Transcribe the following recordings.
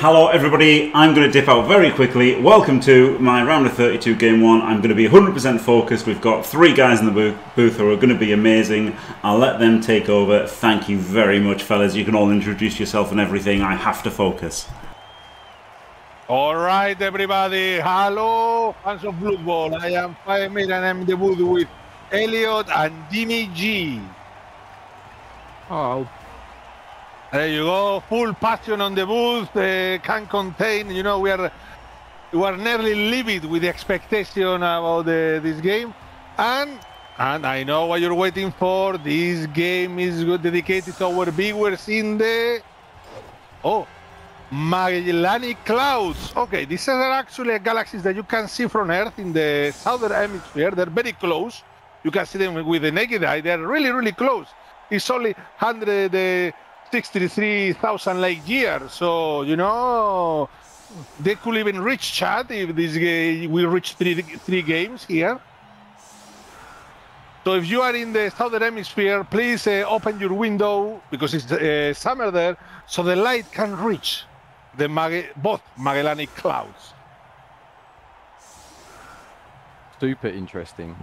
Hello everybody, I'm going to dip out very quickly. Welcome to my round of 32 game 1. I'm going to be 100% focused. We've got three guys in the booth who are going to be amazing. I'll let them take over. Thank you very much, fellas. You can all introduce yourself and everything. I have to focus. Alright everybody, hello fans of Blood Bowl. I am Faemir and I'm in the booth with Elyod and Dimmy Gee. Oh. There you go, full passion on the booth, can't contain, you know, we are nearly livid with the expectation about this game. And I know what you're waiting for. This game is dedicated to our viewers in the... Oh, Magellanic Clouds. Okay, these are actually galaxies that you can see from Earth in the southern hemisphere. They're very close. You can see them with the naked eye. They're really, really close. It's only 63,000 light years, so you know they could even reach Chad if this game will reach three games here. So if you are in the southern hemisphere, please open your window because it's summer there, so the light can reach the both Magellanic Clouds. Super interesting.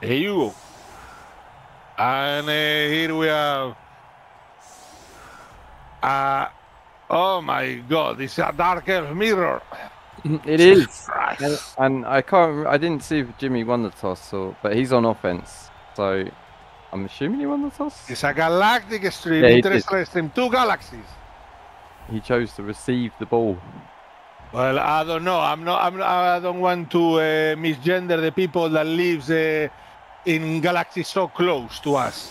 There you go. And here we have, oh my god, it's a dark elf mirror. It is, and I didn't see if Jimmy won the toss, but he's on offense, so I'm assuming he won the toss. It's a galactic stream, yeah, interstellar stream, two galaxies. He chose to receive the ball. Well, I don't know, I don't want to misgender the people that lives in galaxies so close to us.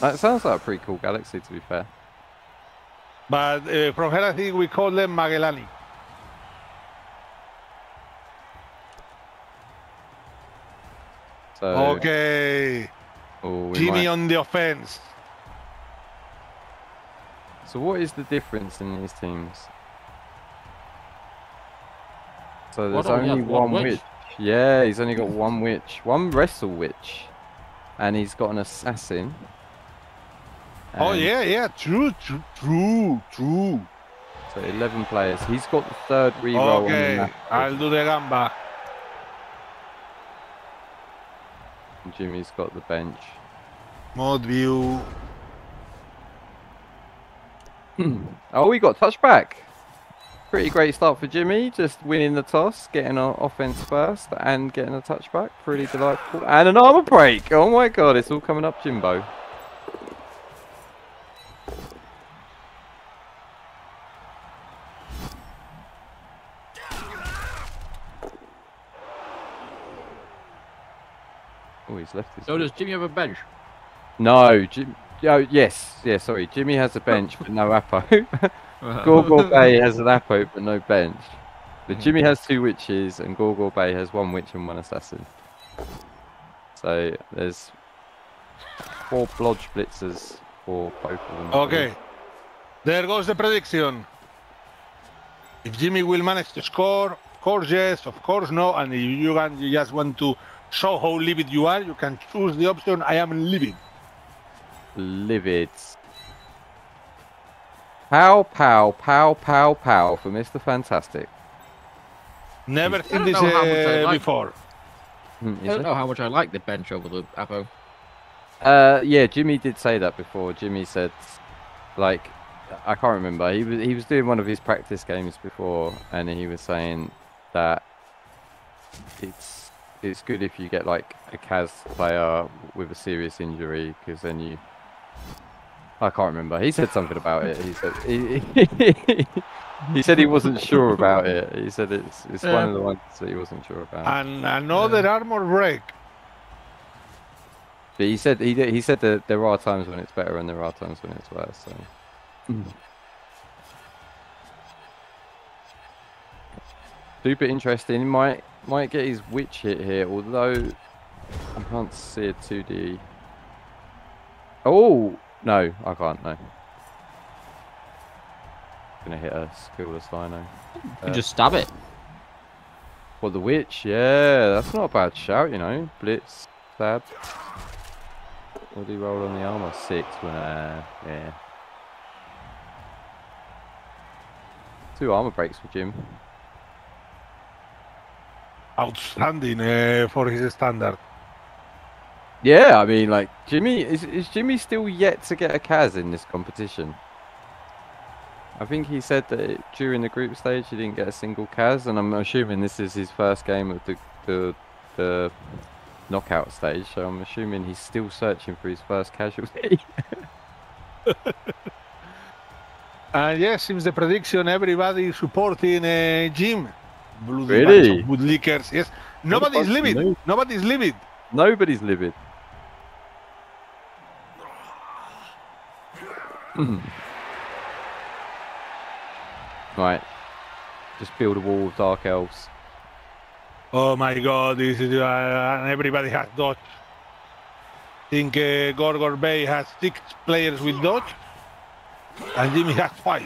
That sounds like a pretty cool galaxy, to be fair. But from here, I think we call them Magellanic. So, okay. Oh, Jimmy on the offense. So what is the difference in these teams? So there's only one witch. Yeah, he's only got one witch. One wrestle witch. And he's got an assassin. And oh yeah, yeah, true. So 11 players. He's got the third reroll. Okay, on the map. I'll do the gamba. Jimmy's got the bench. Mod view. Oh, he got touchback. Pretty great start for Jimmy, just winning the toss, getting on offense first, and getting a touchback. Pretty delightful. And an armor break! Oh my god, it's all coming up, Jimbo. Oh, he's left his... So does Jimmy have a bench? No, Jimmy... Oh, yes, yeah, sorry. Jimmy has a bench, but no Apo. Ghorghor Bey has an Apo but no bench. But Jimmy has two witches and Ghorghor Bey has one witch and one assassin. So there's four blodge blitzers for both of them. Okay. There goes the prediction. If Jimmy will manage to score, of course yes, of course no, and if you just want to show how livid you are, you can choose the option I am livid. Livid. Pow, pow, pow, pow, pow for Mr. Fantastic. Never seen this before. I don't know how much I like the bench over the Apo. Yeah, Jimmy did say that before. Jimmy said, like, I can't remember. He was doing one of his practice games before, and he was saying that it's good if you get like a Kaz player with a serious injury, because then you... I can't remember. He said something about it. He said he said he wasn't sure about it. He said it's one of the ones that he wasn't sure about. And another armor break. But he said he said that there are times when it's better and there are times when it's worse. So. Super interesting. Might get his witch hit here, although I can't see a 2D. Oh. No, I can't, no. Gonna hit a skillless dino. You can just stab it. Well, the witch, yeah, that's not a bad shout, you know. Blitz, stab. What did he roll on the armor? 6, yeah. 2 armor breaks for Jim. Outstanding for his standard. Yeah, I mean, like, Jimmy, is Jimmy still yet to get a Kaz in this competition? I think he said that during the group stage he didn't get a single Kaz, and I'm assuming this is his first game of the knockout stage, so I'm assuming he's still searching for his first casualty. And yes, seems the prediction, everybody supporting Jim. Bloody really? Woodlickers, yes. Nobody's livid. Nobody's livid. Nobody's livid. Right. Just build a wall of dark elves. Oh my god, this is, everybody has dodge. I think Ghorghor Bey has 6 players with dodge, and Jimmy has 5.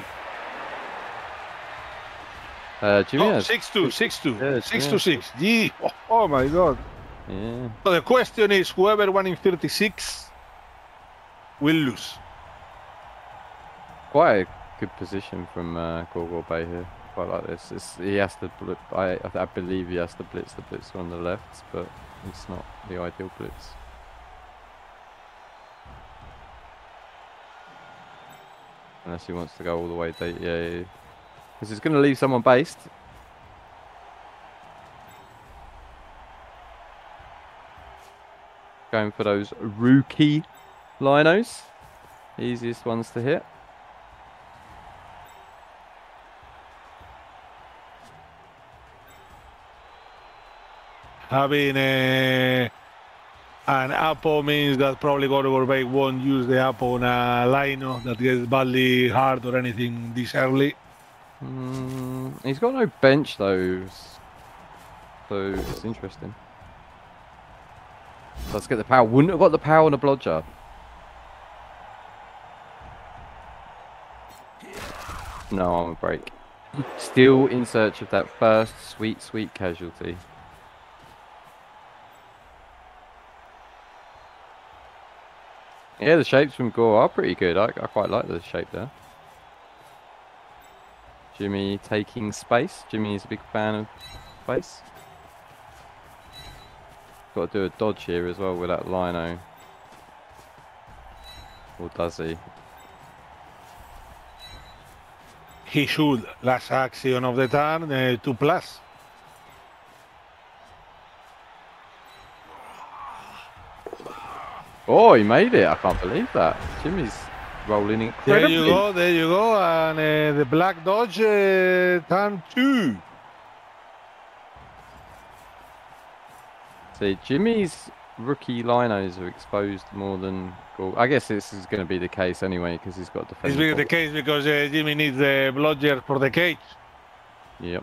Jimmy has 6-2, 6-2, yeah, 6-2, 6. Gee, oh my god. Yeah. So the question is, whoever won in 36 will lose. Quite a good position from Ghorghor Bey here. Quite like this. He has to blitz. I believe he has to blitz the blitzer on the left, but it's not the ideal blitz. Unless he wants to go all the way deep. Yeah. Because it's going to leave someone based. Going for those rookie linos. Easiest ones to hit. Having an Apo means that probably Ghorghor Bey won't use the Apo on a lino that gets badly hard or anything this early. He's got no bench though, so it's interesting. Let's get the power. Wouldn't have got the power on a blodger. No, I'm on break. Still in search of that first sweet, sweet casualty. Yeah, the shapes from Gore are pretty good. I quite like the shape there. Jimmy taking space. Jimmy is a big fan of space. Got to do a dodge here as well with that lino. Or does he? He should. Last action of the turn, 2+. Oh, he made it. I can't believe that. Jimmy's rolling incredibly. There you go, there you go. And the black dodge, turn 2. So Jimmy's rookie linos are exposed more than... Well, I guess this is going to be the case anyway, because he's got defense. It's really the case because Jimmy needs the blodger for the cage. Yep.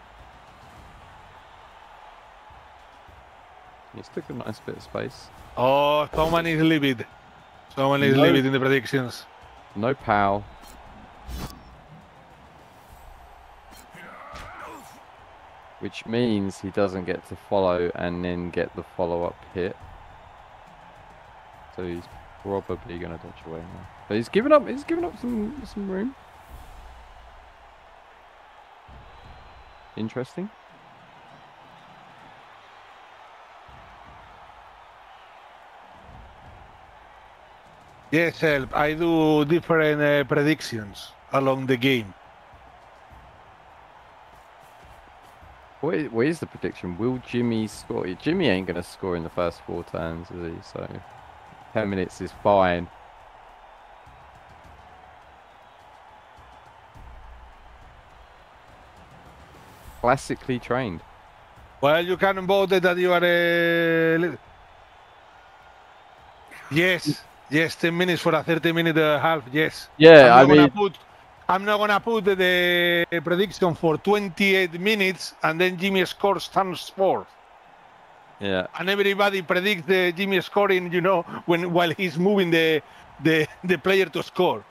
He's took a nice bit of space. Oh, someone is livid. Someone is livid in the predictions. No pal. Which means he doesn't get to follow and then get the follow-up hit. So he's probably going to dodge away now. But he's given up. He's given up some room. Interesting. Yes, help. I do different predictions along the game. What is the prediction? Will Jimmy score? Jimmy ain't going to score in the first 4 turns, is he? So 10 minutes is fine. Classically trained. Well, you can vote that you are a... Yes. Yes, 10 minutes for a 30-minute half, yes. Yeah, I mean... I'm not going to put the prediction for 28 minutes and then Jimmy scores turns 4. Yeah. And everybody predicts Jimmy scoring, you know, while he's moving the player to score.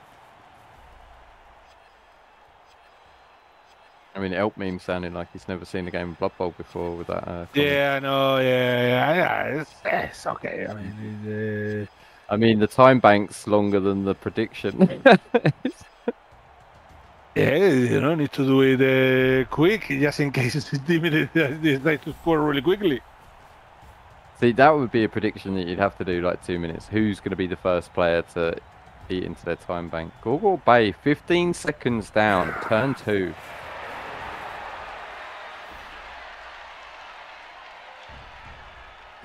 I mean, Elp meme sounding like he's never seen a game of Blood Bowl before with that... yeah, no, yeah, it's okay. I mean... I mean, the time bank's longer than the prediction. Yeah, you don't need to do it quick, just in case Dimmy decides to score really quickly. See, that would be a prediction that you'd have to do, like 2 minutes. Who's going to be the first player to eat into their time bank? Ghorghor Bey, 15 seconds down, turn 2.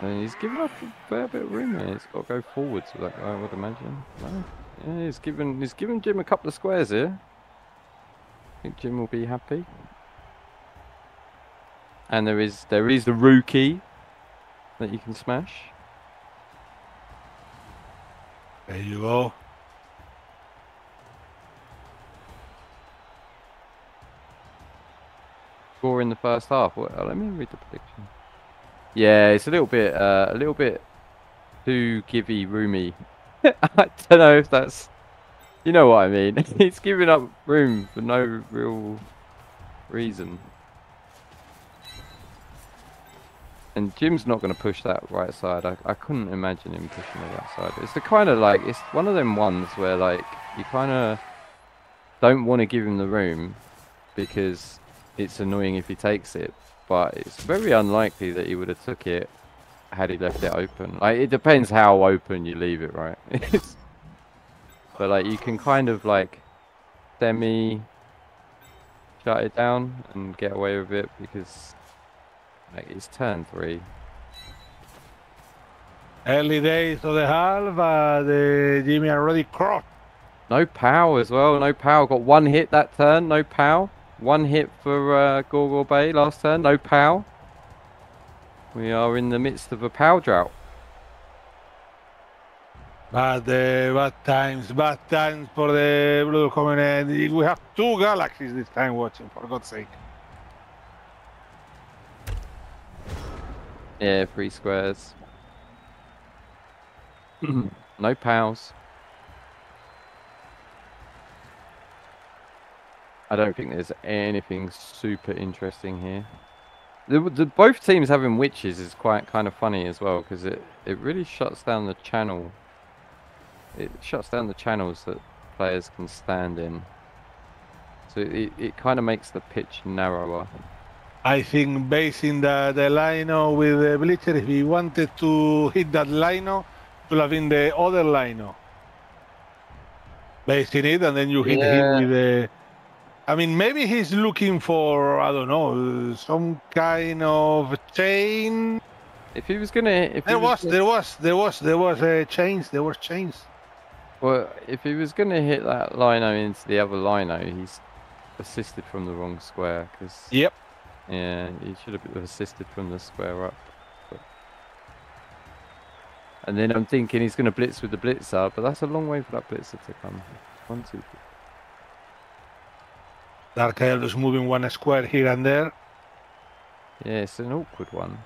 And he's given up a fair bit of room here. He's got to go forwards, like I would imagine. No. Yeah, he's given Jim a couple of squares here. I think Jim will be happy. And there is the rookie that you can smash. There you go. Score in the first half. Well, let me read the prediction. Yeah, it's a little bit too givey, roomy. I don't know if that's. You know what I mean? He's giving up room for no real reason. And Jim's not going to push that right side. I couldn't imagine him pushing the right side. It's the kind of like, it's one of them ones where like, you kind of don't want to give him the room because it's annoying if he takes it. But it's very unlikely that he would have took it had he left it open. Like, it depends how open you leave it, right? But like you can kind of like semi shut it down and get away with it because like it's turn 3. Early days of the half, the Jimmy already crossed. No pow as well. No pow. Got one hit that turn. No pow. One hit for Ghorghor Bey last turn. No pow. We are in the midst of a pow drought. Bad times for the Blue coming in. We have 2 galaxies this time watching, for God's sake. Yeah, 3 squares. No pals. I don't think there's anything super interesting here. Both teams having witches is quite kind of funny as well, because it really shuts down the channel. It shuts down the channels that players can stand in. So it kind of makes the pitch narrower. I think basing the lino with the Blitzer, if he wanted to hit that lino, it would have been the other lino. Basing it and then you hit him with the... I mean, maybe he's looking for, I don't know, some kind of chain. If he was going to... There was a chains, there was chains. Well, if he was going to hit that lino into the other lino, he's assisted from the wrong square. Cause, yep. Yeah, he should have assisted from the square up. But... And then I'm thinking he's going to blitz with the blitzer, but that's a long way for that blitzer to come. 1, 2, 3. Dark Elder is moving 1 square here and there. Yeah, it's an awkward one.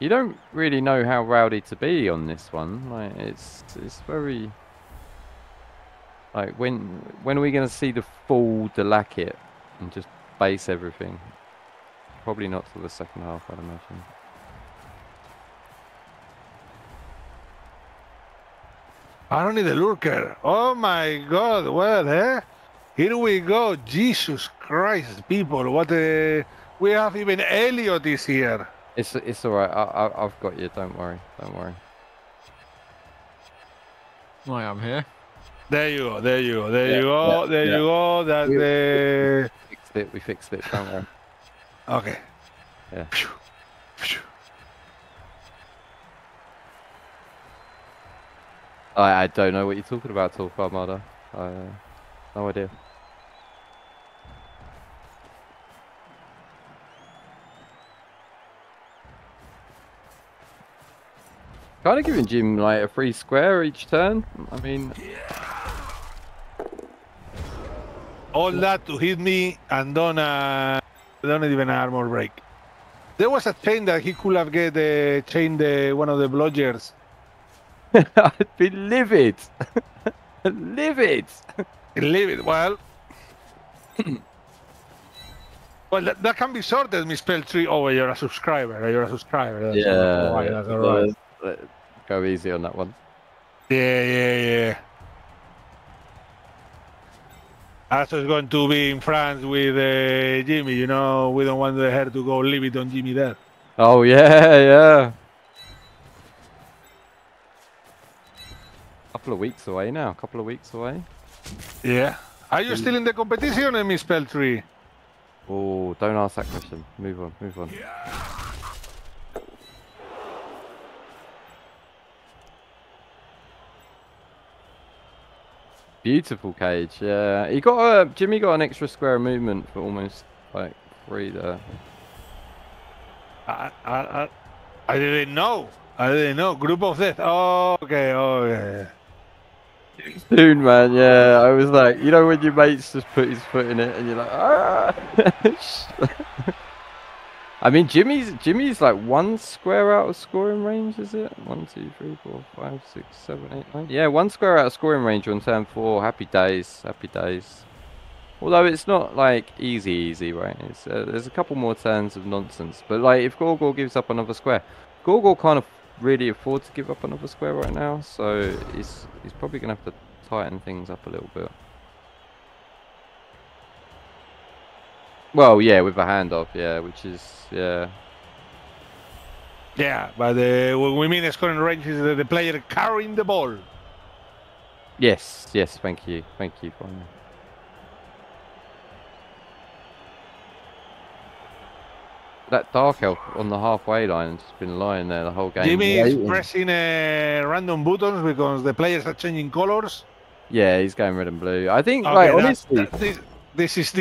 You don't really know how rowdy to be on this one. Like it's very like when are we going to see the full Delacket and just base everything? Probably not till the second half, I'd imagine. I don't need a lurker. Oh my God! Well, here we go. Jesus Christ, people! What a... we have even Elyod this year. It's all right. I've got you. Don't worry. Don't worry. I am here. There you go. There you go. There you go. There you go. That we fixed it. We fixed it. Don't worry. Okay. Yeah. I don't know what you're talking about, Torfarmada. No idea. Kind of giving Jim like a free square each turn. I mean, all that to hit me and don't even armor break. There was a chain that he could have get the chain the one of the blodgers. I'd be livid, livid, livid. Well, that can be sorted. Misspell 3. Oh, you're a subscriber. You're a subscriber. That's all right. That's all right. Go easy on that one. Yeah. Astro is going to be in France with Jimmy, you know, we don't want her to go leave it on Jimmy there. Oh, yeah. Couple of weeks away now, Yeah. Are you still in the competition, Miss Peltry? Oh, don't ask that question. Move on. Yeah. Beautiful cage, yeah. He got a Jimmy got an extra square of movement for almost like free there. I didn't know. Group of death. Oh, okay. Oh, yeah. Soon, man. Yeah, I was like, you know, when your mate's just put his foot in it, and you're like, ah. I mean, Jimmy's like one square out of scoring range, is it? 1, 2, 3, 4, 5, 6, 7, 8, 9. Yeah, one square out of scoring range on turn 4. Happy days. Although it's not like easy, right? It's, there's a couple more turns of nonsense. But like, if Ghorghor gives up another square, Ghorghor can't really afford to give up another square right now, so he's probably gonna have to tighten things up a little bit. Well, yeah, with a handoff, yeah, which is, yeah. Yeah, but what we mean as scoring range is the player carrying the ball. Yes, thank you for that. That Dark Elf on the halfway line has been lying there the whole game. Jimmy is pressing random buttons because the players are changing colours. Yeah, he's going red and blue. I think, okay, like, honestly... This is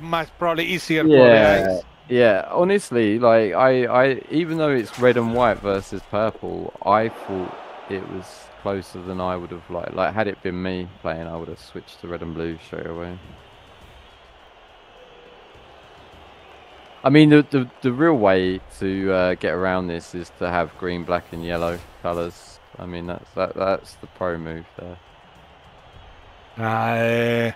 much probably easier for the eyes. Yeah, honestly, like I even though it's red and white versus purple, I thought it was closer than I would have liked. Like had it been me playing, I would have switched to red and blue straight away. I mean, the real way to get around this is to have green, black, and yellow colours. I mean, that's the pro move there.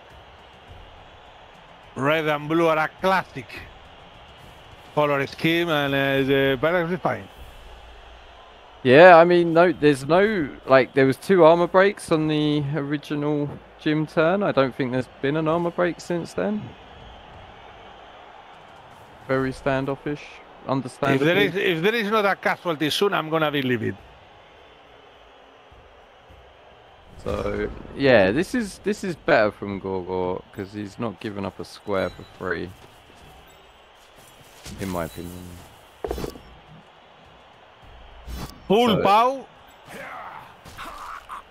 Red and blue are a classic color scheme, and the balance is fine. Yeah, I mean, no, there's no like there was 2 armor breaks on the original gym turn. I don't think there's been an armor break since then. Very standoffish, understandable. If there is not a casualty soon, I'm gonna be livid. So yeah, this is better from Ghorghor because he's not giving up a square for free, in my opinion. Full bow.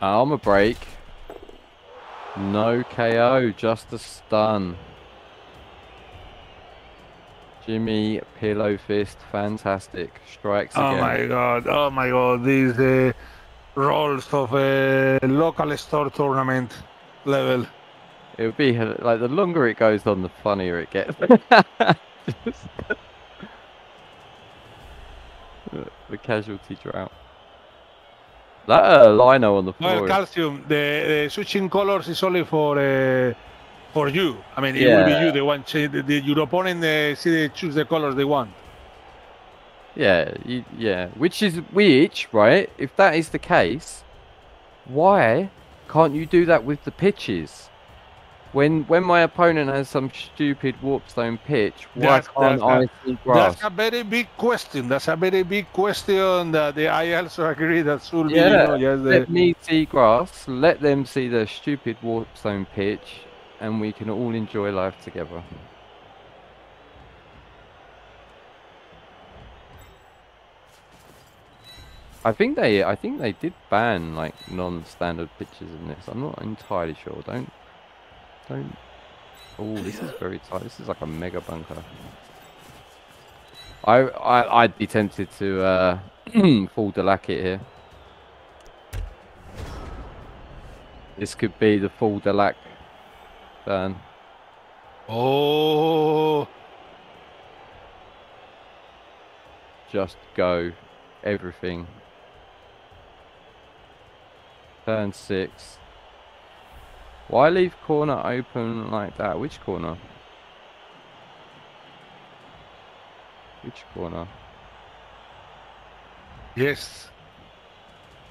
Armor break. No KO, just a stun. Jimmy pillow fist, fantastic strikes again. Oh my god! These. Rolls of a local store tournament level. It would be like the longer it goes on, the funnier it gets. The casualty drought. That lino on the floor. Well, Calcium, the switching colors is only for you. I mean, it will be you the one. Your opponent choose the colors they want. Yeah, which is which, right? If that is the case, why can't you do that with the pitches? When my opponent has some stupid warpstone pitch, why can't I see grass? That's a very big question. That I also agree that should be. You know, let me see grass. Let them see the stupid warpstone pitch, and we can all enjoy life together. I think they did ban like non-standard pitches in this. I'm not entirely sure. Don't. Oh, this is very tight. This is like a mega bunker. I'd be tempted to fall to Lackett here. This could be the fall to Lack ban. Oh. Just go everything. Turn 6. Why leave corner open like that? Which corner? Yes.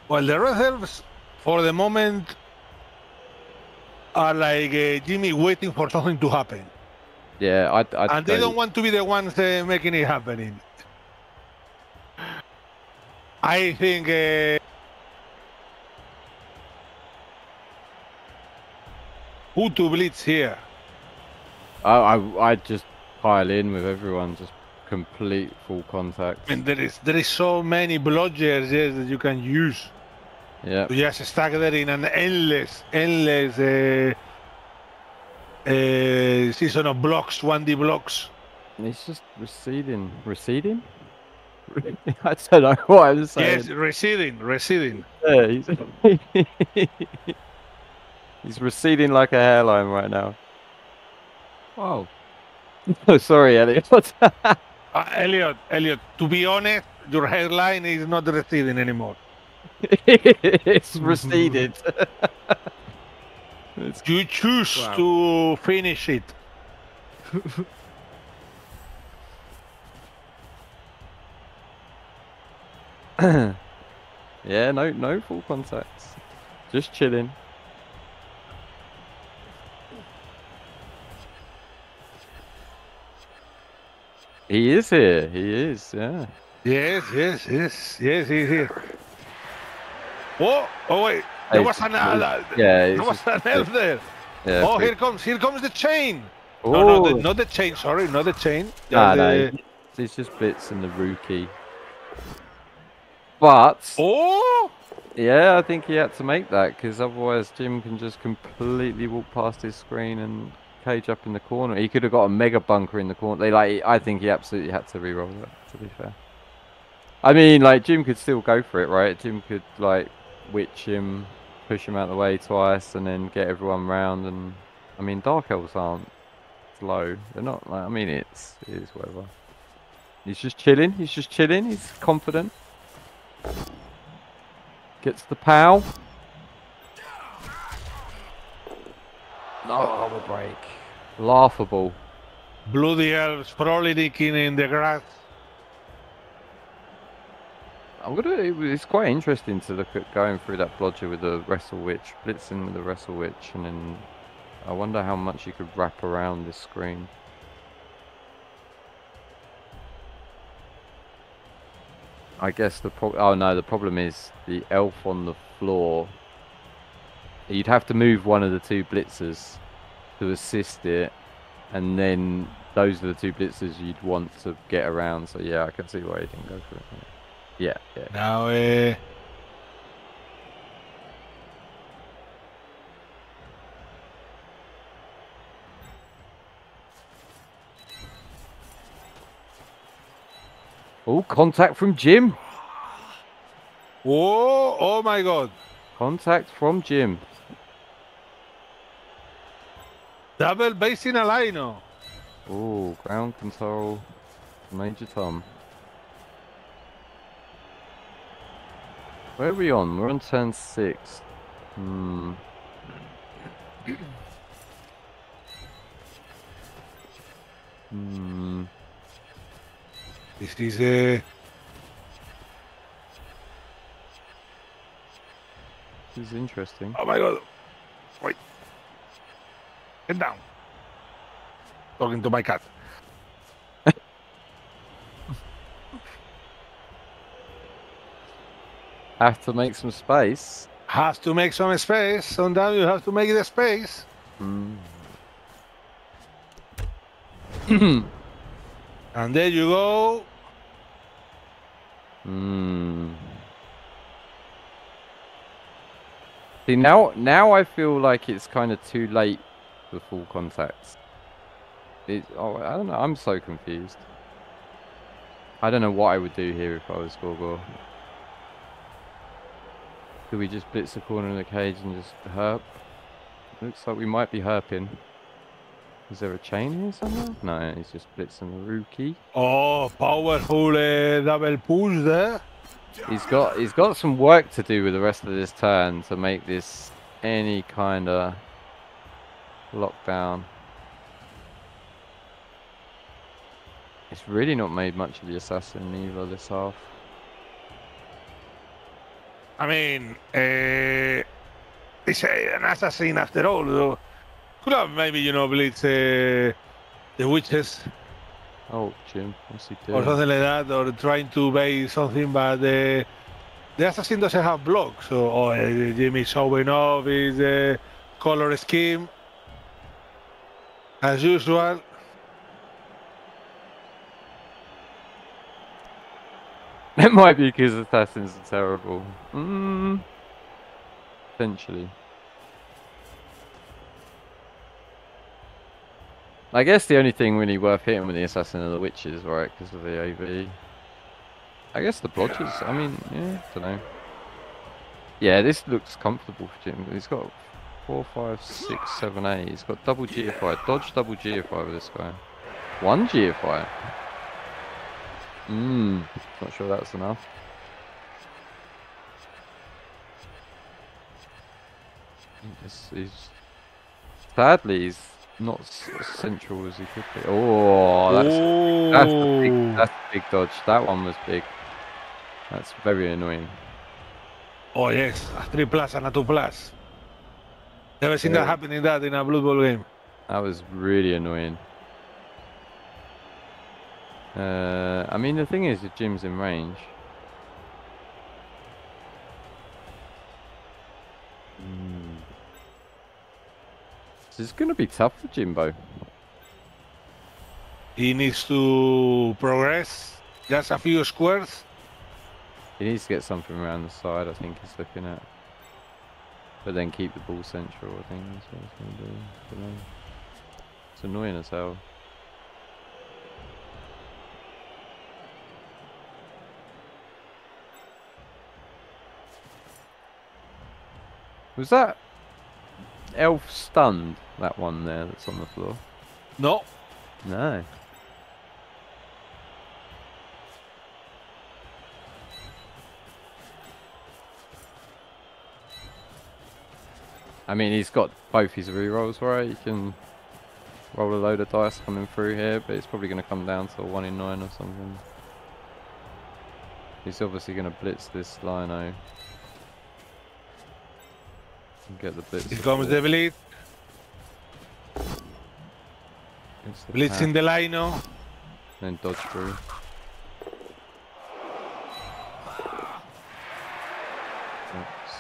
Well, the red elves for the moment are like Jimmy waiting for something to happen. Yeah, and they don't want to be the ones making it happening. I think who to blitz here? I just pile in with everyone, just complete full contact. I mean, there is so many blodgers here that you can use. Yeah. Just stack there in an endless season of blocks, 1D blocks. It's just receding. Receding? I don't know what I'm saying. Yes, receding. Yeah, he's receding like a hairline right now. Wow. Oh, sorry, Elyod. Elyod, to be honest, your hairline is not receding anymore. It's receded. You choose to finish it. Yeah, no full contacts. Just chilling. He is here. He is, yeah. Yes, he's here. Oh wait, there was an elf there. Yeah, oh, here comes the chain. Oh. No, not the chain. Sorry, not the chain. No, it's just Blitz and the rookie. But oh, yeah, I think he had to make that because otherwise Jim can just completely walk past his screen and cage up in the corner. He could have got a mega bunker in the corner. I think he absolutely had to re-roll that. To be fair, I mean, Jim could still go for it, right? Jim could witch him, push him out of the way twice, and then get everyone round. And I mean, Dark Elves aren't slow. They're not. I mean, it is whatever. He's just chilling. He's confident. Gets the pow. Oh, the break. Laughable. Bloody elves probably digging in the grass. It's quite interesting to look at going through that blodger with the wrestle witch, blitzing with the wrestle witch, and then I wonder how much you could wrap around this screen. I guess the problem is the elf on the floor. You'd have to move one of the two blitzers to assist it, and then those are the two blitzers you'd want to get around. So yeah, I can see why he didn't go for it. Yeah. Now oh, contact from Jim. Whoa, oh my god. Contact from Jim. Double basing Alino. Oh, ground control Major Tom. Where are we on? We're on turn 6. This is a... This is interesting. Oh my god. Wait. Get down. Talking to my cat. Have to make some space. Has to make some space. Sometimes you have to make the space. And there you go. See, now I feel like it's kind of too late for full contacts. I don't know. I'm so confused. I don't know what I would do here if I was Ghorghor. Could we just blitz the corner of the cage and just herp? Looks like we might be herping. Is there a chain here somewhere? No, he's just blitzing the rookie. Oh, powerful double push there. He's got some work to do with the rest of this turn to make this any kind of lockdown. It's really not made much of the assassin either this half. I mean, They say an assassin after all, though. Could have maybe, you know, bleeds the witches. Oh, Jim, what's he doing? Or something like that, or trying to bait something, but the assassin doesn't have blocks. So, or Jimmy showing off his color scheme. As usual. It might be because assassins are terrible. Mm. Potentially. I guess the only thing really worth hitting with the assassin are the witches, right? Because of the AV. I guess the blodgers. I mean, yeah, I don't know. Yeah, this looks comfortable for Jim. He's got 4, 5, 6, 7, 8. He's got double GFI. Dodge double GFI with this guy. 1 GFI. Not sure that's enough. He's sadly, he's not as central as he could be. Oh, that's a big dodge. That one was big. That's very annoying. Oh yes, a 3+ and a 2+. Never seen that happen in a Blood Bowl game. That was really annoying. I mean, the thing is, the Jim's in range. This is going to be tough for Jimbo. He needs to progress just a few squares. He needs to get something around the side, I think he's looking at. But then keep the ball central, I think that's what he's going to do. I don't know. It's annoying as hell. Was that elf stunned, that one there that's on the floor? No. No. I mean, he's got both his rerolls, right? You can roll a load of dice coming through here, but it's probably going to come down to a 1 in 9 or something. He's obviously going to blitz this lino. Get the blitz. Here comes the blitz. Blitz in the lino. Then dodge through. That's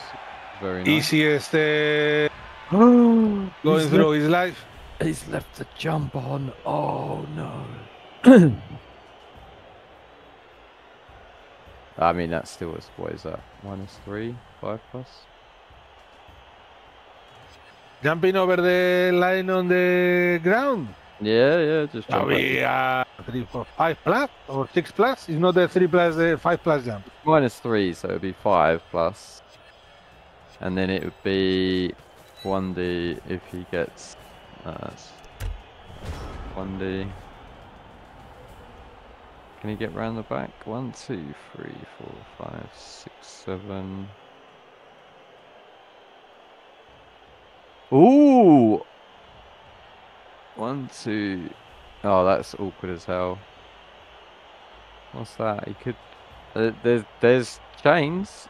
very nice. Easiest going through his life. He's left the jump on. Oh no. I mean, that's still what is that? -3, 5+. Jumping over the line on the ground. Yeah, just jump. Are we 3, 4, 5+ or 6+? It's not the 3+, the 5+ jump. -3, so it would be 5+. And then it would be 1D if he gets 1D. Can he get round the back? 1, 2, 3, 4, 5, 6, 7. Ooh! 1, 2. Oh, that's awkward as hell. What's that? He could. There's chains.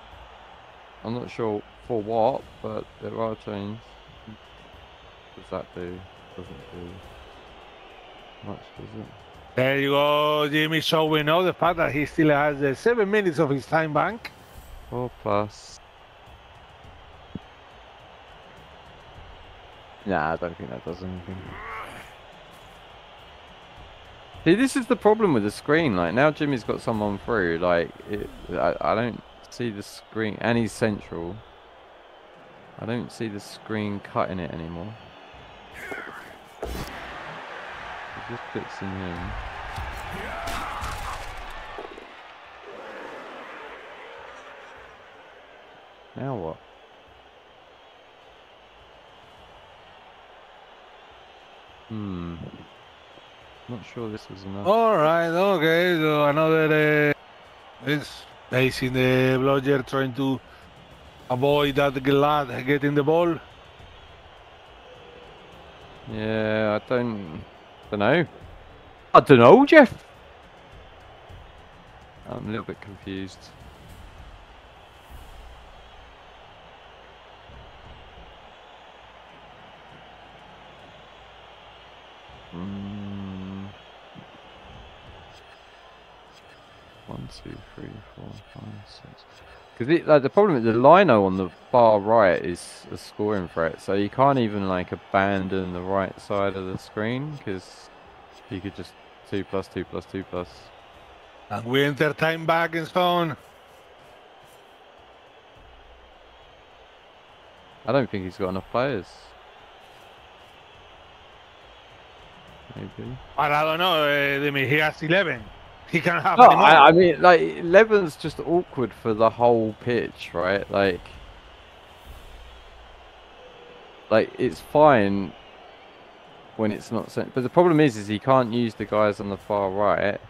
I'm not sure for what, but there are chains. What does that do? Doesn't do much, does it? There you go, Jimmy. So we know the fact that he still has 7 minutes of his time bank. 4+. Nah, I don't think that does anything. See, this is the problem with the screen. Like, now Jimmy's got someone through. Like, I don't see the screen. And he's central. I don't see the screen cutting it anymore. It just fits in here. Now what? Not sure this was enough. Alright, okay, so another is facing the blogger, trying to avoid that Glad getting the ball. Yeah, I don't know. I don't know, Jeff. I'm a little bit confused. One, two, three, four, five, six. Because the problem is the Lino on the far right is a scoring threat, so you can't even like abandon the right side of the screen because you could just 2+, 2+, 2+. And we enter time back in zone. I don't think he's got enough players. Maybe. I don't know. I mean, he has 11. He can't have. No, I mean, like 11's just awkward for the whole pitch, right? Like it's fine when it's not sent. But the problem is he can't use the guys on the far right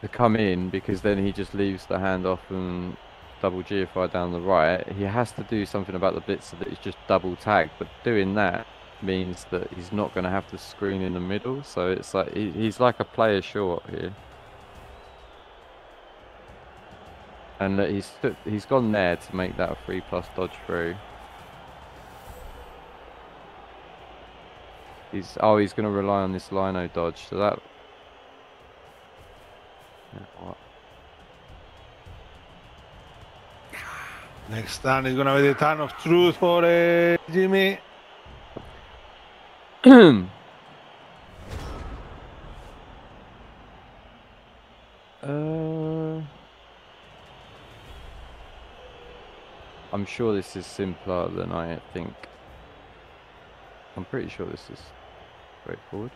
to come in because then he just leaves the handoff and double GFI down the right. He has to do something about the blitz so that he's just double tagged. But doing that means that he's not going to have to screen in the middle, so it's like he's like a player short here, and that he's gone there to make that a 3+ dodge through. He's going to rely on this Lino dodge, so that. Next turn is going to be the turn of truth for Jimmy. I'm sure this is simpler than I think. I'm pretty sure this is straightforward.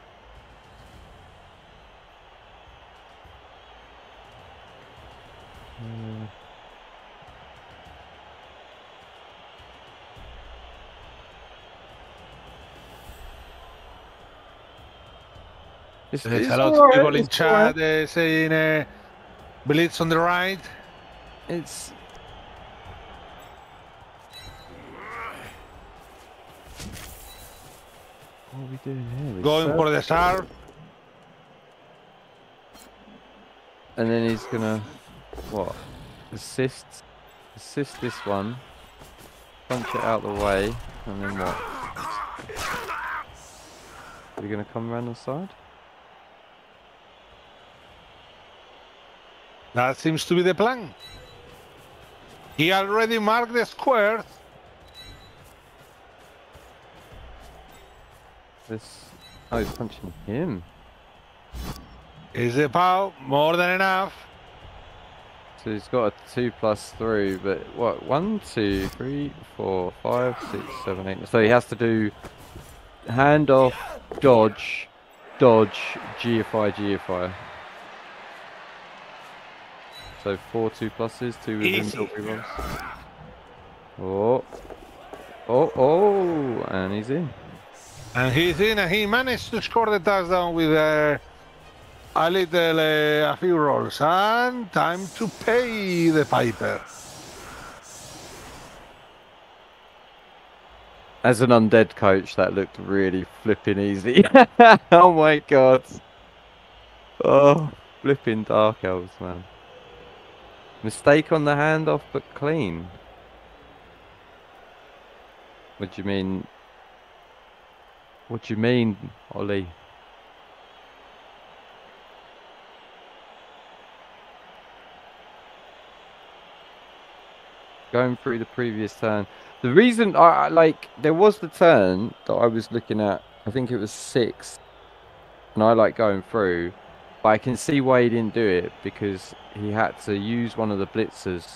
There's a lot of people in chat saying blitz on the right. It's what are we doing here? We're going for the star, and then he's gonna what? Assist this one, punch it out the way, and then what? Are we gonna come around the side? That seems to be the plan. He already marked the square. This... oh, he's punching him. Is the foul more than enough? So he's got a 2+ through, but what? 1, 2, 3, 4, 5, 6, 7, 8. So he has to do handoff, dodge, dodge, GFI, GFI. So 4 2+s, 2 within 3 runs. Oh, oh, oh, and he's in. And he's in, and he managed to score the touchdown with a few rolls. And time to pay the piper. As an undead coach, that looked really flipping easy. Oh my god. Oh, flipping dark elves, man. Mistake on the handoff, but clean. What do you mean? What do you mean, Ollie? Going through the previous turn. The reason I like there was the turn that I was looking at. I think it was 6, and I like going through. But I can see why he didn't do it, because he had to use one of the blitzers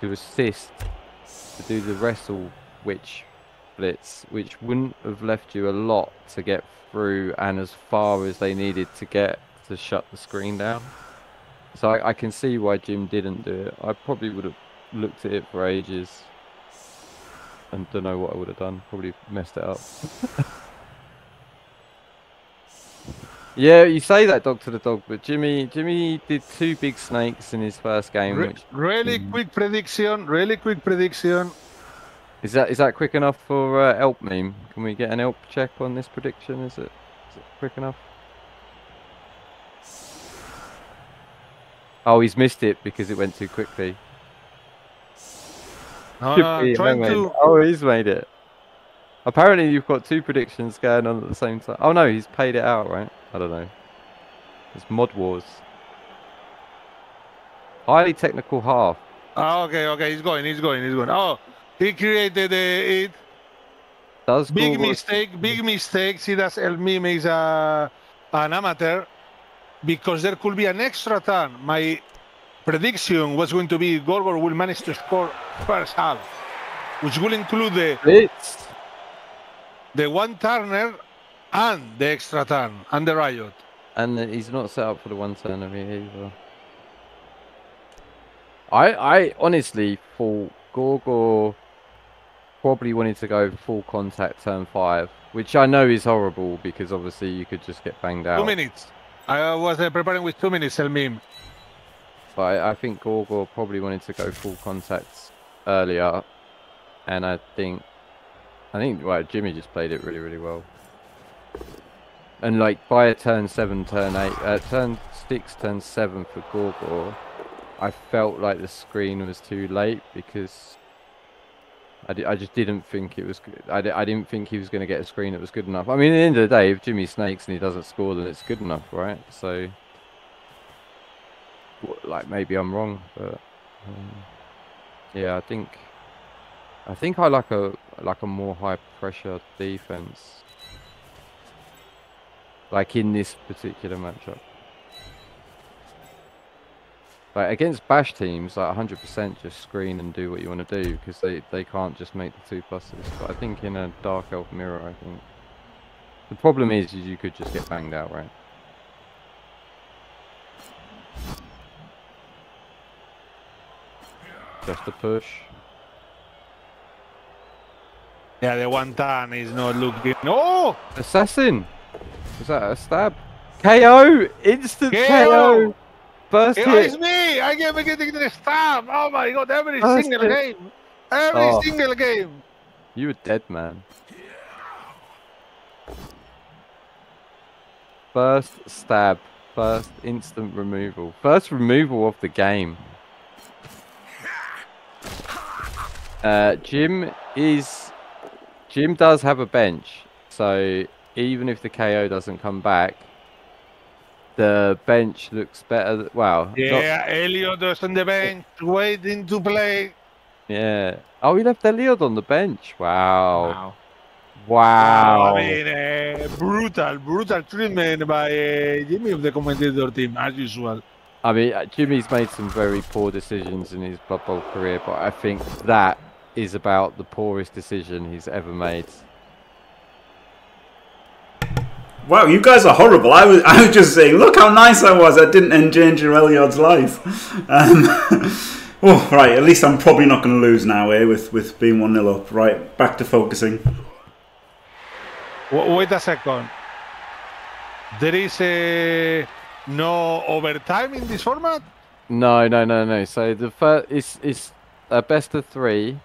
to assist to do the wrestle witch blitz, which wouldn't have left you a lot to get through and as far as they needed to get to shut the screen down. So I can see why Jim didn't do it. I probably would have looked at it for ages and don't know what I would have done. Probably messed it up. Yeah, you say that dog to the dog, but Jimmy did 2 big snakes in his first game. Which really quick prediction, really quick prediction. Is that quick enough for ELP meme? Can we get an ELP check on this prediction? Is it quick enough? Oh, he's missed it because it went too quickly. No, no, I'm trying to... Oh, he's made it. Apparently you've got two predictions going on at the same time. Oh no, he's paid it out, right? I don't know. It's Mod Wars. Highly technical half. Oh, okay, okay, he's going. Oh, he created it. Does big Ghorghor mistake, big mistake. See, that's El Mime is an amateur. Because there could be an extra turn. My prediction was going to be Ghorghor will manage to score first half, which will include the one turner and the extra turn and the riot. And he's not set up for the one turner either. I honestly thought Ghorghor probably wanted to go full contact turn 5, which I know is horrible because obviously you could just get banged out. 2 minutes. I was preparing with 2 minutes, El Mime. But I think Ghorghor probably wanted to go full contacts earlier, and I think well, Jimmy just played it really, really well. And like by a turn 6, turn 7 for Ghorghor, I felt like the screen was too late because I just didn't think it was good. I didn't think he was going to get a screen that was good enough. I mean, at the end of the day, if Jimmy snakes and he doesn't score, then it's good enough, right? So, like, maybe I'm wrong, but yeah, I think I like a more high pressure defense, like in this particular matchup. Like against bash teams, like 100% just screen and do what you want to do because they can't just make the 2+s. But I think in a Dark Elf mirror, I think the problem is you could just get banged out, right? Just a push. Yeah, the one turn is not looking. Oh, assassin! Was that a stab? KO! Instant KO! First hit. It's me! I am getting the stab! Oh my god, every single game! Every single game! You were dead, man. First stab. First instant removal. First removal of the game. Jim does have a bench, so even if the KO doesn't come back, the bench looks better. Wow. Yeah, Elyod was on the bench, waiting to play. Yeah. Oh, he left Elyod on the bench. Wow. Wow. I mean, brutal treatment by Jimmy of the commentator team, as usual. I mean, Jimmy's made some very poor decisions in his Blood Bowl career, but I think that is about the poorest decision he's ever made. Wow, you guys are horrible. I was just saying, look how nice I was. I didn't endanger Elyod's life. Oh, right, at least I'm probably not going to lose now here with being 1-0 up. Right, back to focusing. Wait a second. There is no overtime in this format? No. So the first is a best of 3.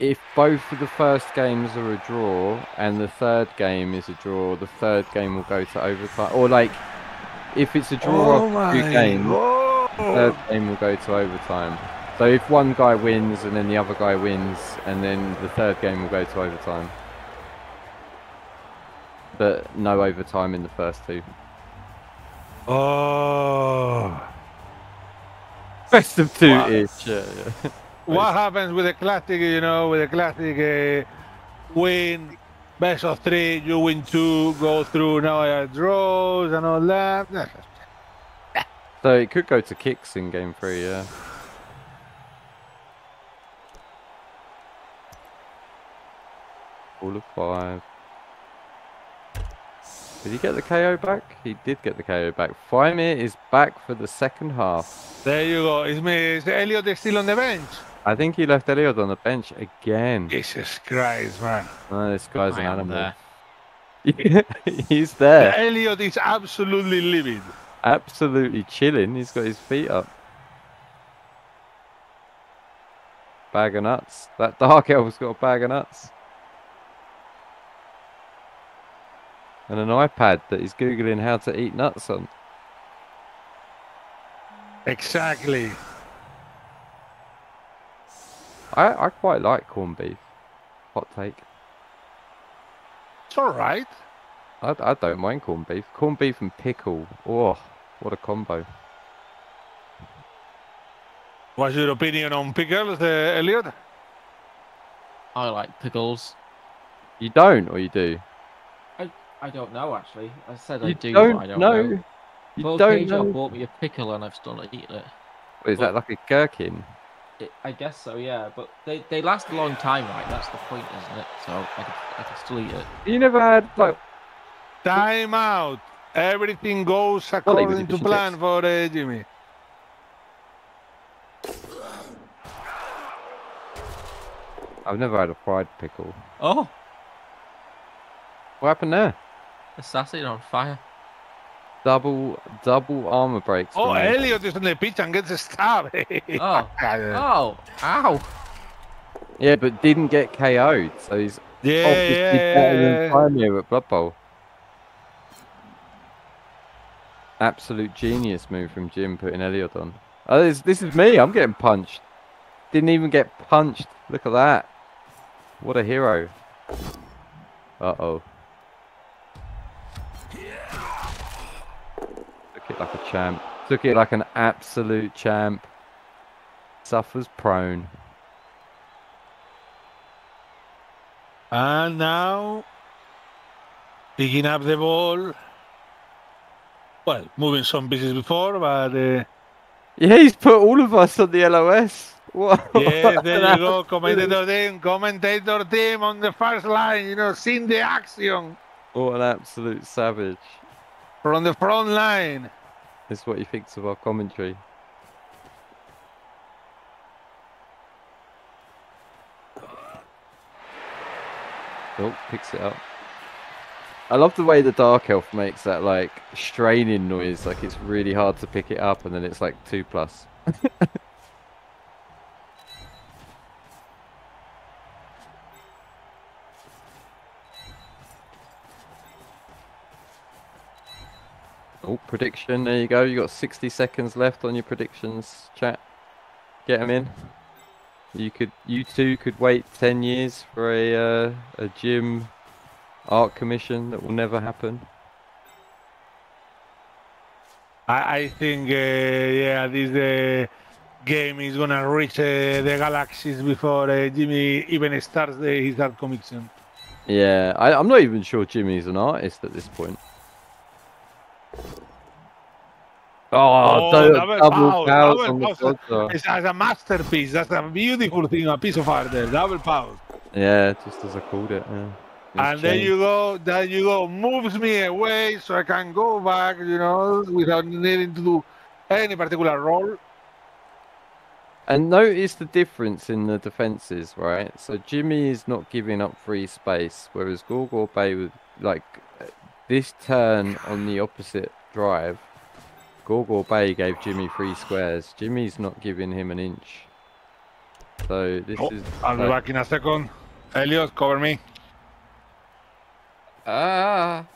If both of the first games are a draw and the third game is a draw, the third game will go to overtime. Or like, if it's a draw after 2 games, the third game will go to overtime. So if one guy wins and then the other guy wins, and then the third game will go to overtime. But no overtime in the first 2. Oh, best of 2-ish. Yeah. What happens with a classic, you know, with a classic win, best of 3, you win 2, go through, now draws and all that. So it could go to kicks in game 3, yeah. All of 5. Did he get the KO back? He did get the KO back. Faemir is back for the second half. There you go. Is Elyod still on the bench? I think he left Elyod on the bench again. Jesus Christ, man. Oh, this guy's an animal. He's there. Elyod is absolutely livid. Absolutely chilling. He's got his feet up. Bag of nuts. That Dark Elf's got a bag of nuts. And an iPad that he's Googling how to eat nuts on. Exactly. I quite like corned beef. Hot take. It's all right. I don't mind corned beef. Corned beef and pickle. Oh, what a combo. What's your opinion on pickles, Elyod? I like pickles. You don't, or you do? I don't know, actually. I said I do, but I don't know. You don't know. Bought me a pickle and I've still not eaten it. What, is that like a gherkin? I guess so, yeah. But they last a long time, right? That's the point, isn't it? So I could still eat it. You never had, like... Time out. Everything goes according to plan for Jimmy. I've never had a fried pickle. Oh. What happened there? Assassin on fire. Double armor breaks. Oh, Elyod is on the pitch and gets a stab. Oh. Oh. Ow. Yeah, but didn't get KO'd. So he's obviously better than Faemir at Blood Bowl. Absolute genius move from Jim putting Elyod on. Oh, this is me. I'm getting punched. Didn't even get punched. Look at that. What a hero. Uh-oh. Took it like a champ. Took it like an absolute champ. Suffers prone. And now, picking up the ball. Well, moving some pieces before, but... yeah, he's put all of us on the LOS. What? Yes, there you go, commentator team on the first line, you know, seeing the action. What an absolute savage. From the front line. This is what he thinks of our commentary. Oh, picks it up. I love the way the Dark Elf makes that, like, straining noise, like it's really hard to pick it up and then it's like 2+. Oh, prediction, there you go. You got 60 seconds left on your predictions, chat. Get them in. You two could wait 10 years for a gym art commission that will never happen. I think, yeah, this game is going to reach the galaxies before Jimmy even starts his art commission. Yeah, I'm not even sure Jimmy's an artist at this point. Oh, double power. It's as a masterpiece. That's a beautiful thing, a piece of art there. Double power. Yeah, just as I called it. Yeah. And there you go. Moves me away so I can go back, you know, without needing to do any particular role. And notice the difference in the defenses, right? So Jimmy is not giving up free space, whereas Ghorghor Bey was like this turn on the opposite drive. Ghorghor Bey gave Jimmy 3 squares. Jimmy's not giving him an inch. So this is... I'll be back in a second. Elyod, cover me. Ah!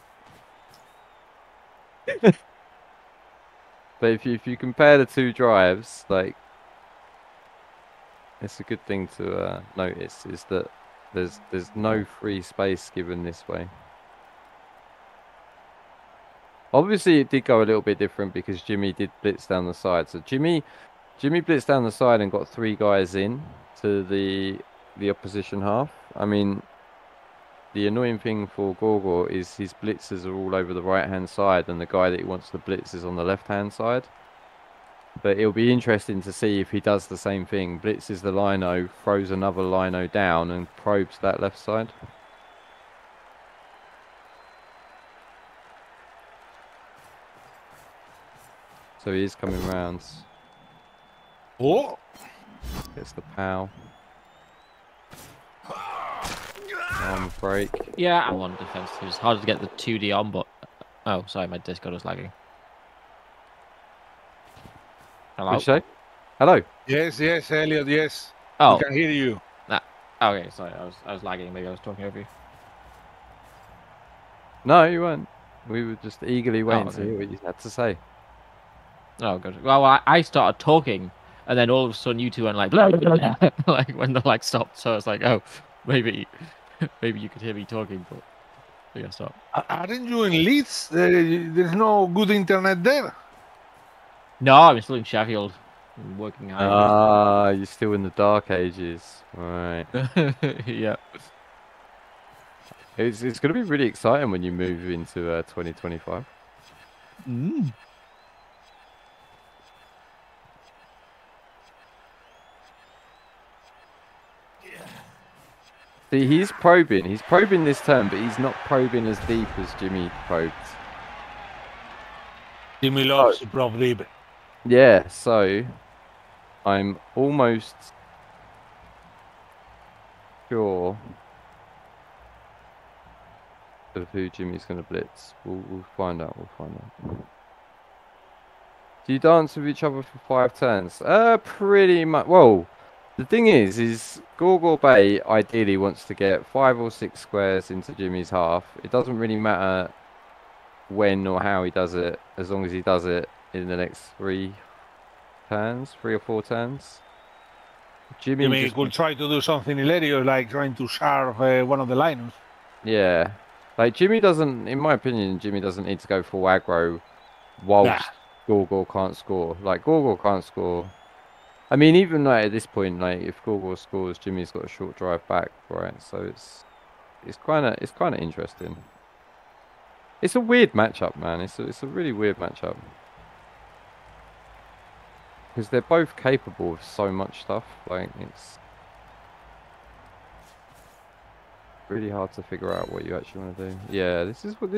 But if you compare the two drives, like... It's a good thing to notice, is that there's no free space given this way. Obviously, it did go a little bit different because Jimmy did blitz down the side. So Jimmy blitzed down the side and got 3 guys in to the opposition half. I mean, the annoying thing for Ghorghor is his blitzers are all over the right-hand side and the guy that he wants to blitz is on the left-hand side. But it'll be interesting to see if he does the same thing. Blitzes the lino, throws another lino down and probes that left side. So he is coming round. Oh! Gets the pow. Arm break. Yeah, I'm on defense. It was hard to get the 2D on, but... Oh, sorry, my Discord was lagging. Hello? What did you say? Hello? Yes, yes, Elyod, yes. Oh. I can hear you. Nah. Okay, sorry, I was lagging. Maybe I was talking over you. No, you weren't. We were just eagerly waiting to hear what you had to say. Oh, good. Well, I started talking, and then all of a sudden you two went like, blah, blah, blah, like when the like stopped. So I was like, oh, Maybe you could hear me talking, but I guess not. Aren't you in Leeds? There's no good internet there. No, I'm still in Sheffield. I'm working out. Ah, you're still in the dark ages. Right. Yeah. It's going to be really exciting when you move into 2025. Mm. See, he's probing. He's probing this turn, but he's not probing as deep as Jimmy probed. Jimmy loves to probe deep. Yeah, so I'm almost sure of who Jimmy's going to blitz. We'll find out. Do you dance with each other for 5 turns? Pretty much. Whoa. The thing is Ghorghor Bey ideally wants to get 5 or 6 squares into Jimmy's half. It doesn't really matter when or how he does it, as long as he does it in the next 3 or 4 turns. Jimmy could try to do something hilarious, like trying to shove one of the liners. Yeah. Like, Jimmy doesn't, in my opinion, Jimmy doesn't need to go full aggro whilst Ghorghor can't score. Like, Ghorghor can't score. I mean, even like at this point, like if Ghorghor scores, Jimmy's got a short drive back, right? So it's kind of interesting. It's a weird matchup, man. It's a really weird matchup because they're both capable of so much stuff. Like, it's really hard to figure out what you actually want to do. Yeah, this is what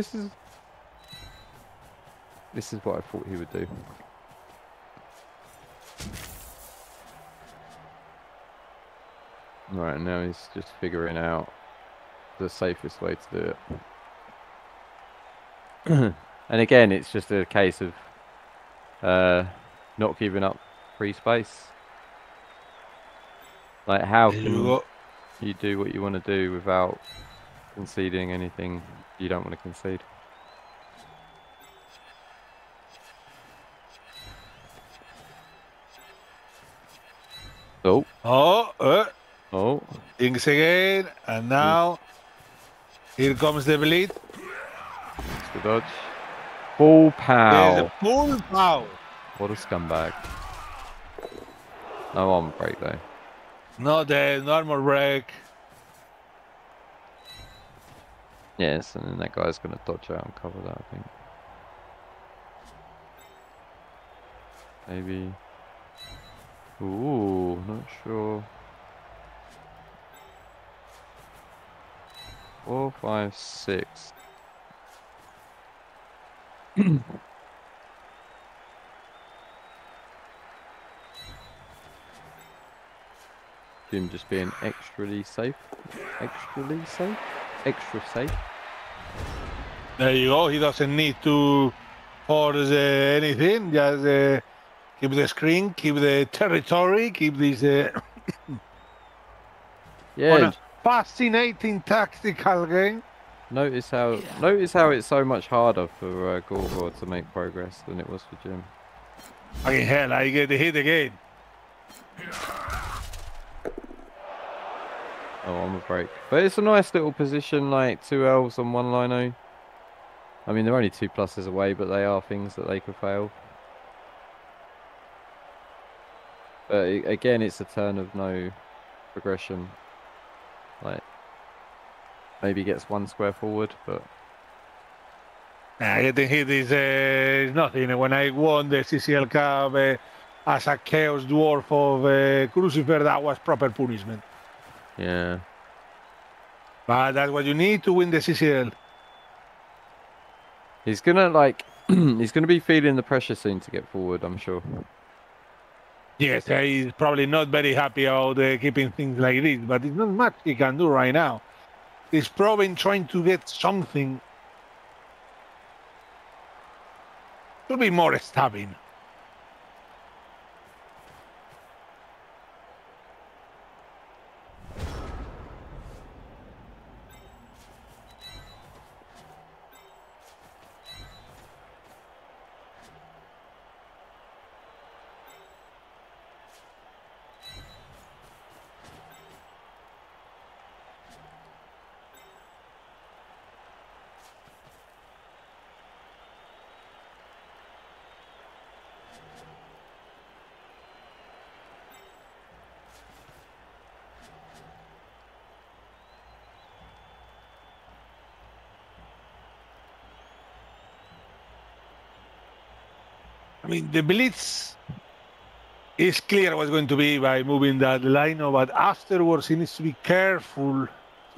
I thought he would do. Right, now he's just figuring out the safest way to do it. And again, it's just a case of not giving up free space. Like, how can you do what you want to do without conceding anything you don't want to concede? Oh, things again, and now here comes the bleed. That's the dodge. Full pow. There's a full pow. What a scumbag. No armor break though. No, there's no armor break. Yes, and then that guy's going to dodge out and cover that, I think. Maybe. Ooh, not sure. 4, 5, 6. Jim just being extra safe. There you go. He doesn't need to force anything. Just keep the screen, keep the territory, keep these. Yeah. Fascinating tactical game. Notice how it's so much harder for Ghorghor to make progress than it was for Jim. Fucking hell, I get hit again. Oh, on the break. But it's a nice little position, like 2 elves on 1 lino. I mean, they're only 2 pluses away, but they are things that they could fail. But again, it's a turn of no progression. Like, maybe gets 1 square forward, but getting hit is nothing. When I won the CCL Cup as a Chaos Dwarf of Crucifer, that was proper punishment. Yeah. But that's what you need to win the CCL. He's gonna he's gonna be feeling the pressure soon to get forward, I'm sure. Yes, he's probably not very happy about keeping things like this, but it's not much he can do right now. He's probably trying to get something. Should be more stabbing. mean, the blitz is clear what's going to be by moving that line, but afterwards he needs to be careful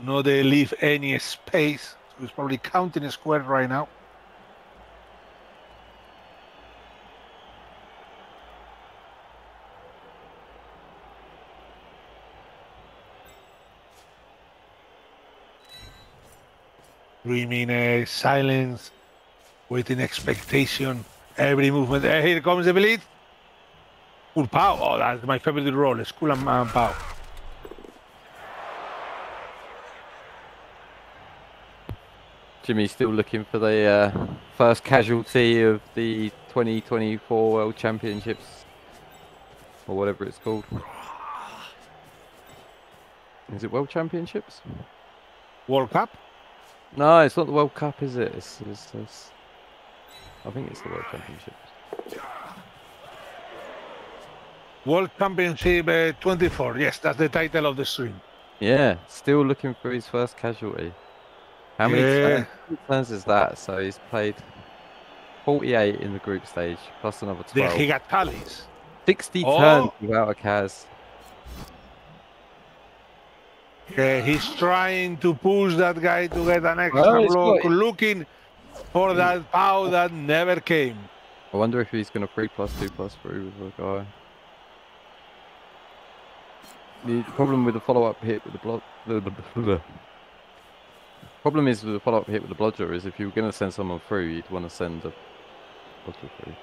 not to leave any space. So he's probably counting a square right now. Dreaming silence, waiting expectation, every movement. Here comes the bleed. Cool pow. Oh, that's my favorite role. It's cool and pow. Jimmy's still looking for the first casualty of the 2024 World Championships, or whatever it's called. Is it World Championships? World Cup? No, it's not the World Cup, is it? It's I think it's the World Championships. World Championship 24. Yes, that's the title of the stream. Yeah, still looking for his first casualty. How many turns is that? So he's played 48 in the group stage, plus another 12. Yeah, he got tallies. 60 turns without a Kaz. He's trying to push that guy to get an extra block, looking for that pow that never came. I wonder if he's going to 3+2+3 with the guy. The problem with the follow-up hit with the block... Problem is with the follow-up hit with the blodger is if you were going to send someone through, you'd want to send a blodger through.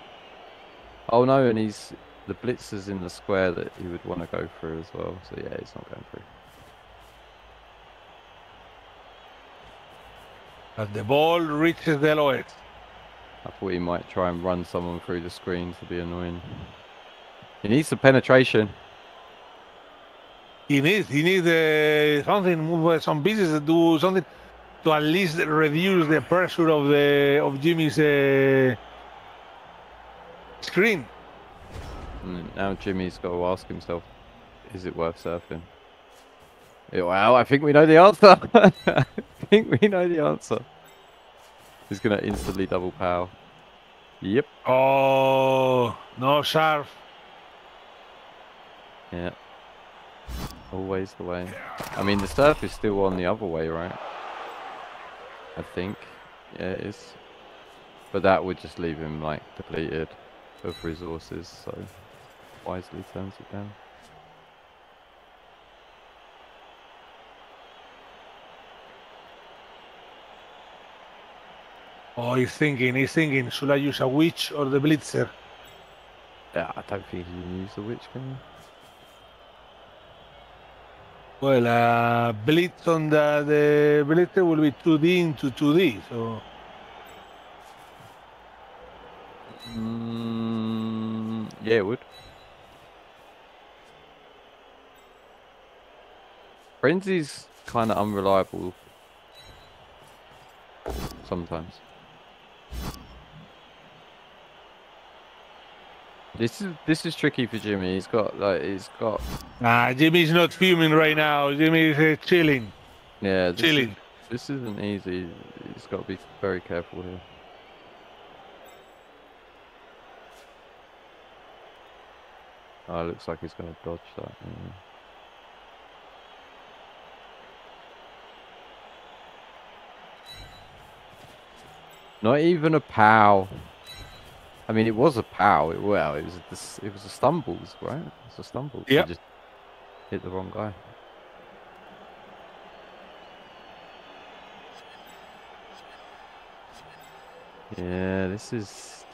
Oh no, and he's... The blitz is in the square that he would want to go through as well, so yeah, he's not going through. And the ball reaches the Elyod. I thought he might try and run someone through the screen to be annoying. He needs some penetration. He needs something, move some pieces to do something to at least reduce the pressure of the Jimmy's screen. And now Jimmy's got to ask himself, is it worth surfing? Wow, I think we know the answer. I think we know the answer. He's going to instantly double power. Yep. Oh, no surf. Yeah. Always the way. I mean, the surf is still on the other way, right? I think. Yeah, it is. But that would just leave him, like, depleted of resources, so wisely turns it down. Oh, he's thinking, should I use a witch or the blitzer? Yeah, I don't think he can use the witch, can he? Well, blitz on the blitzer will be 2D into 2D, so... yeah, it would. Frenzy's kind of unreliable sometimes. This is tricky for Jimmy. He's got Jimmy's not fuming right now. Jimmy's chilling. Yeah, chilling. This isn't easy. He's got to be very careful here. Oh, it looks like he's going to dodge that. Yeah. Not even a pow. I mean, it was a pow. Well, it was a stumbles, right? It was a stumble. Yeah. Just hit the wrong guy. Yeah, this is.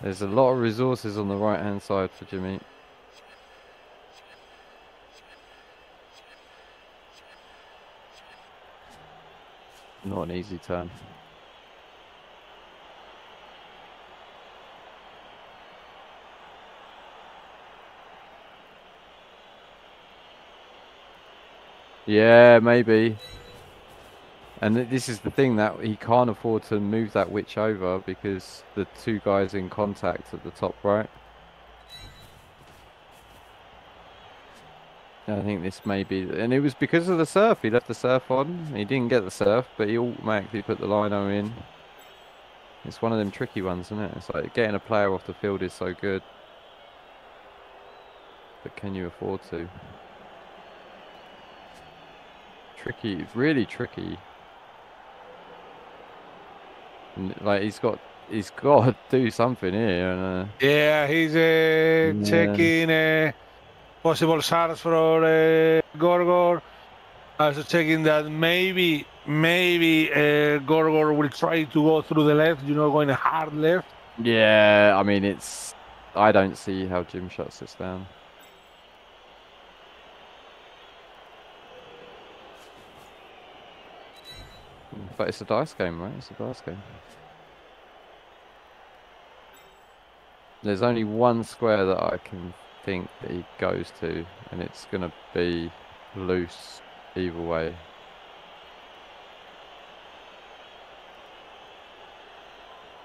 There's a lot of resources on the right-hand side for Jimmy. Not an easy turn. Yeah, maybe. And this is the thing, that he can't afford to move that witch over because the two guys in contact at the top right. I think this may be... And it was because of the surf. He left the surf on. He didn't get the surf, but he automatically put the lino in. It's one of them tricky ones, isn't it? It's like getting a player off the field is so good, but can you afford to? Tricky, really tricky. And, like, he's got to do something here. And, yeah, he's checking possible SARS for Ghorghor. Also checking that maybe Ghorghor will try to go through the left, you know, going hard left. Yeah, I mean, it's... I don't see how Jim shuts this down. But it's a dice game, right? It's a dice game. There's only one square that I can think that he goes to, and it's going to be loose either way.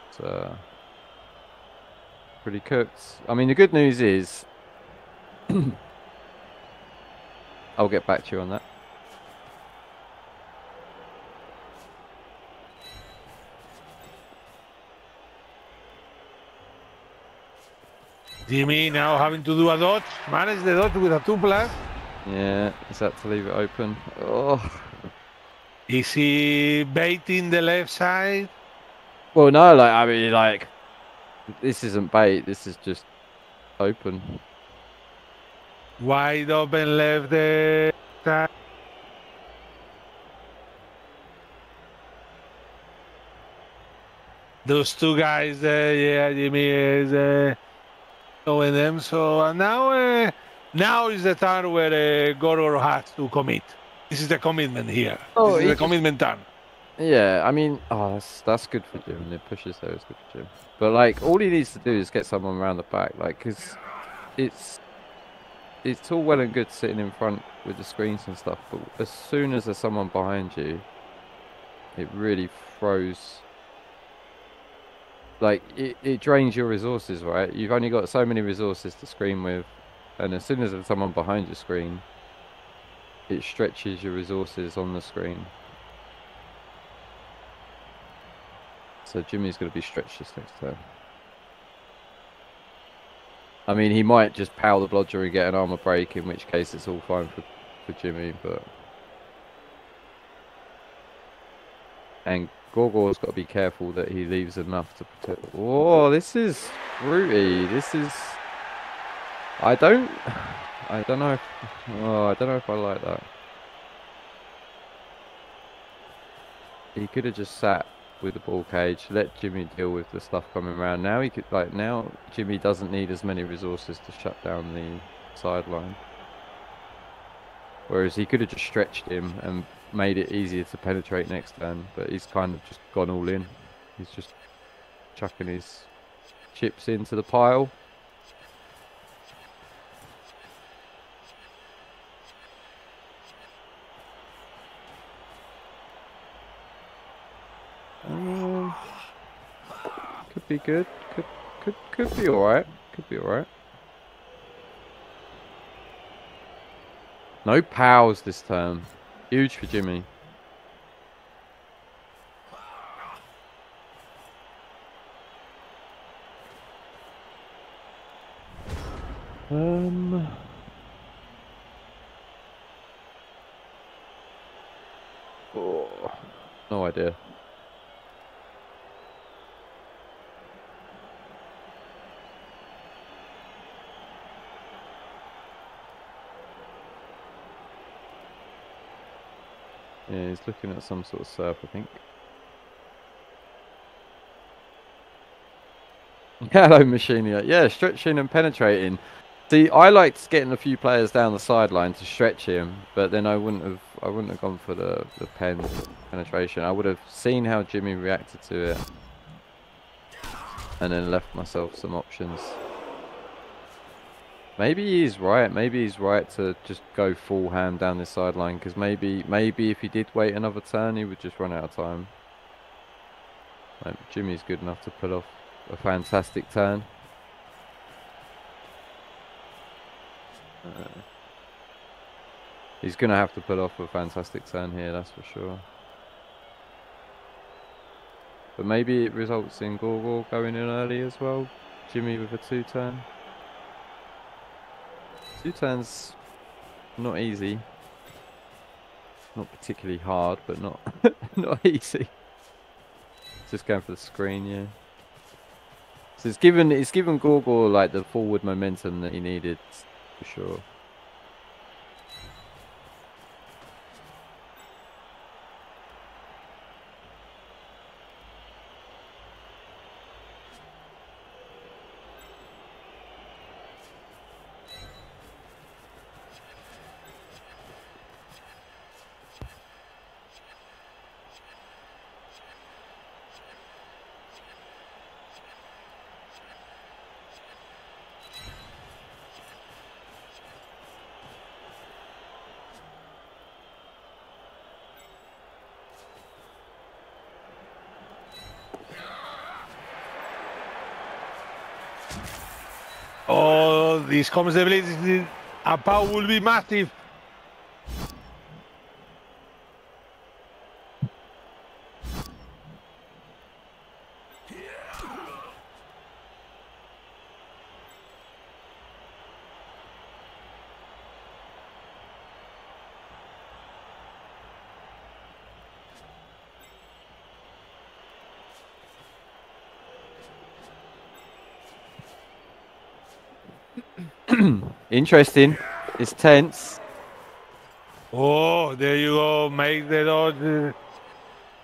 It's pretty cooked. I mean, the good news is... I'll get back to you on that. Jimmy now having to do a dodge. Manage the dodge with a 2+. Yeah, is that to leave it open? Oh. Is he baiting the left side? Well, no, like, I mean, like, this isn't bait, this is just open. Wide open left side. Those two guys there, yeah, Jimmy is... and them, so now is the time where Ghorghor has to commit. This is the commitment here. Oh, this is the commitment time. Yeah, I mean, oh, that's good for Jim. It pushes there, it's good for Jim. But like, all he needs to do is get someone around the back, like, because it's all well and good sitting in front with the screens and stuff, but as soon as there's someone behind you, it really throws. Like, it drains your resources, right? You've only got so many resources to screen with, and as soon as there's someone behind your screen, it stretches your resources on the screen. So Jimmy's going to be stretched this next time. I mean, he might just power the blodger and get an armor break, in which case it's all fine for Jimmy, but... And... Ghorghor's got to be careful that he leaves enough to protect. Oh, this is fruity. This is. I don't know. If... Oh, I don't know if I like that. He could have just sat with the ball cage, let Jimmy deal with the stuff coming around. Now he could, like, now Jimmy doesn't need as many resources to shut down the sideline. Whereas he could have just stretched him and made it easier to penetrate next turn, but he's kind of just gone all in. He's just chucking his chips into the pile. Could be good. Could be all right. Could be all right. No pals this turn. Huge for Jimmy. Oh, no idea. Yeah, he's looking at some sort of surf, I think. Hello, Machinia. Yeah, stretching and penetrating. See, I liked getting a few players down the sideline to stretch him, but then I wouldn't have gone for the pen penetration. I would have seen how Jimmy reacted to it, and then left myself some options. Maybe he's right. Maybe he's right to just go full ham down this sideline, because maybe if he did wait another turn, he would just run out of time. Like, Jimmy's good enough to pull off a fantastic turn. He's going to have to pull off a fantastic turn here, that's for sure. But maybe it results in Ghorghor going in early as well. Jimmy with a two-turn. Two turns, not easy. Not particularly hard, but not easy. Just going for the screen, yeah. So it's given Ghorghor like the forward momentum that he needed for sure. Oh, these commons abilities about will be massive. Interesting. It's tense. Oh, there you go. Make the dodge.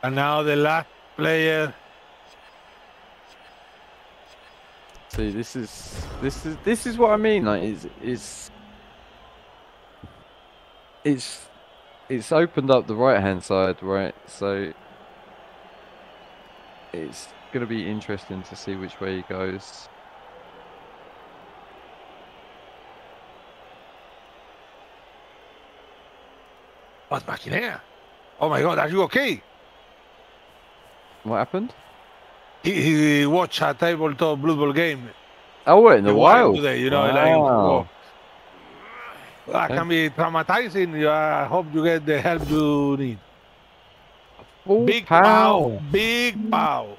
And now the last player. See, this is what I mean. Like, it's opened up the right-hand side, right? So it's gonna be interesting to see which way he goes. What's back in here? Oh my God, are you okay? What happened? He watched a tabletop Blood Bowl game. Oh, what, in the wild? Today, you know, wow. Like, oh, that can be traumatizing. I hope you get the help you need. Full big pow. Big pow.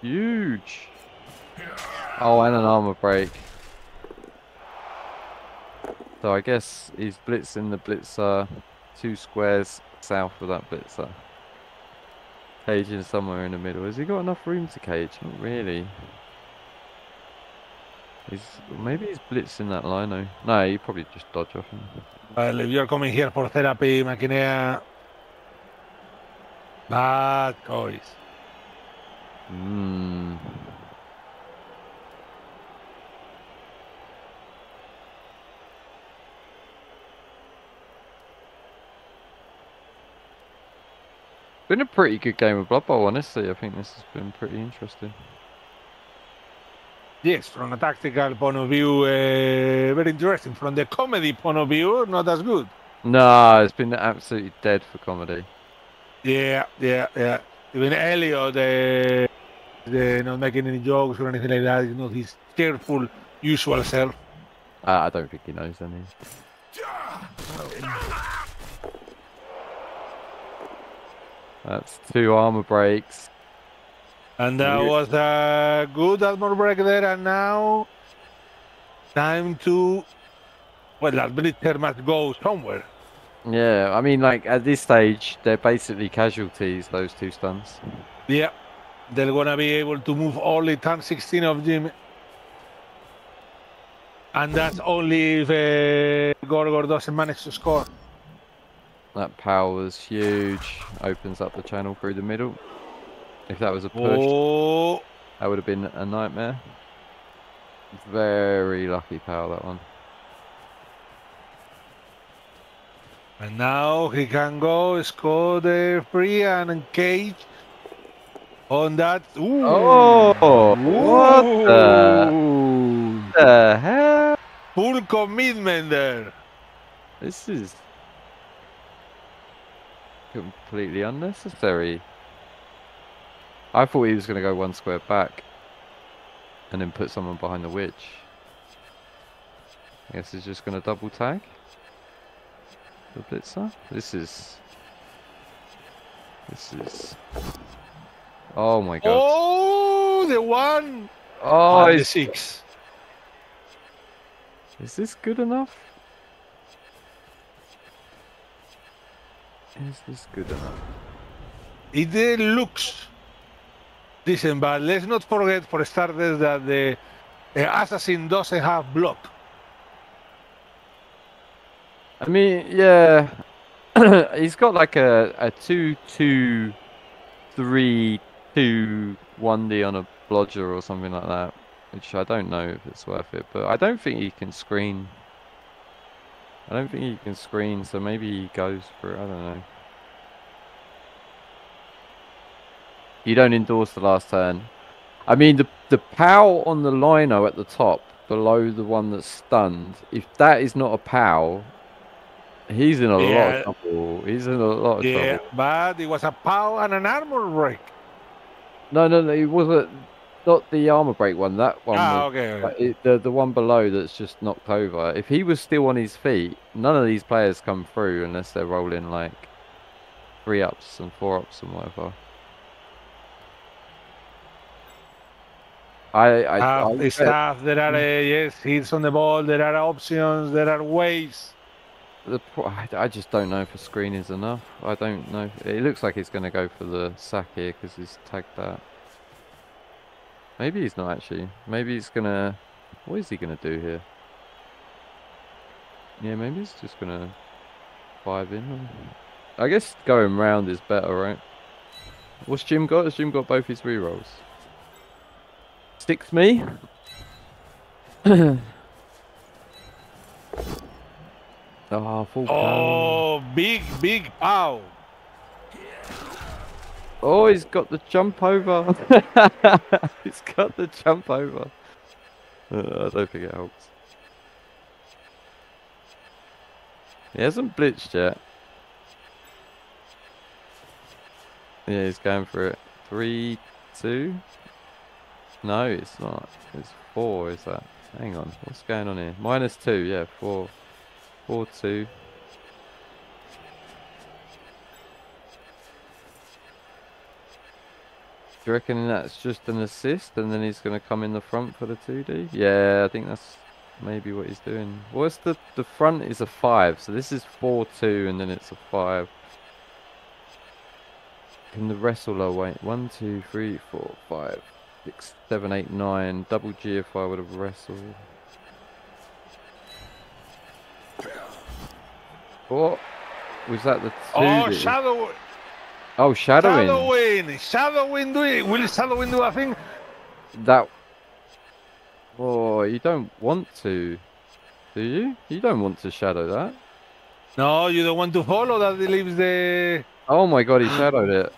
Huge. Oh, and an armor break. So I guess he's blitzing the blitzer. Two squares south of that blitzer. Caging somewhere in the middle. Has he got enough room to cage? Not really. Maybe he's blitzing that lino. No, he probably just dodge off him. Well, if you're coming here for therapy, Maquinea. Bad choice. Mm. Been a pretty good game of Blood Bowl, honestly. I think this has been pretty interesting. Yes, from a tactical point of view, very interesting. From the comedy point of view, not as good. No, it's been absolutely dead for comedy. Yeah. Even Elyod, they're not making any jokes or anything like that. It's not his cheerful, usual self. I don't think he knows any. That's two armor breaks. And that was a good armor break there. And now, time to... Well, that blitzer must go somewhere. Yeah, I mean, like, at this stage, they're basically casualties, those two stuns. Yeah, they're going to be able to move only turn 16 of Jimmy. And that's only if Ghorghor doesn't manage to score. That power is huge. Opens up the channel through the middle. If that was a push, oh, that would have been a nightmare. Very lucky power, that one. And now he can go score the free and engage on that. Ooh. Oh, what the hell? Full commitment there. This is completely unnecessary. I thought he was going to go one square back and then put someone behind the witch. I guess he's just going to double tag the blitzer. This is Oh my god. Oh, the one. Oh, and the six. Is this good enough? Is this good enough? It looks decent, but let's not forget, for starters, that the assassin doesn't have block. I mean, yeah, he's got like a 2/2/3/2/1D on a blodger or something like that, which I don't know if it's worth it, but I don't think he can screen. I don't think he can screen, so maybe he goes for it, I don't know. You don't endorse the last turn. I mean, the POW on the lino at the top, below the one that's stunned, if that is not a POW, he's in a lot of trouble. He's in a lot of trouble. Yeah, but it was a POW and an armor break. No, no, no, it wasn't. Not the armor break one, that one. Ah, okay. The one below that's just knocked over. If he was still on his feet, none of these players come through unless they're rolling like 3-ups and 4-ups and whatever. I there are hits on the ball. There are options. There are ways. I just don't know if a screen is enough. I don't know. It looks like he's going to go for the sack here because he's tagged that. Maybe he's not actually. Maybe he's gonna. What is he gonna do here? Yeah, maybe he's just gonna five in. I guess going round is better, right? What's Jim got? Has Jim got both his rerolls? Sticks me. Full POW. Big POW. Oh, he's got the jump over. He's got the jump over. I don't think it helps. He hasn't blitzed yet. Yeah, he's going for it. 3, 2. No, it's not. It's 4, is that? Hang on. What's going on here? -2, yeah, 4. 4, 2. Do you reckon that's just an assist and then he's going to come in the front for the 2D? Yeah, I think that's maybe what he's doing. What's the front is a 5, so this is 4-2 and then it's a 5. Can the wrestler wait? 1, 2, 3, 4, 5, 6, 7, 8, 9. Double G if I would have wrestled. What? Was that the 2D? Oh, Shadow! Oh, shadowing. Shadowing, will shadowing do a thing? That. Oh, you don't want to, do you? You don't want to shadow that. No, you don't want to follow that. He leaves the. Oh my god, he shadowed it.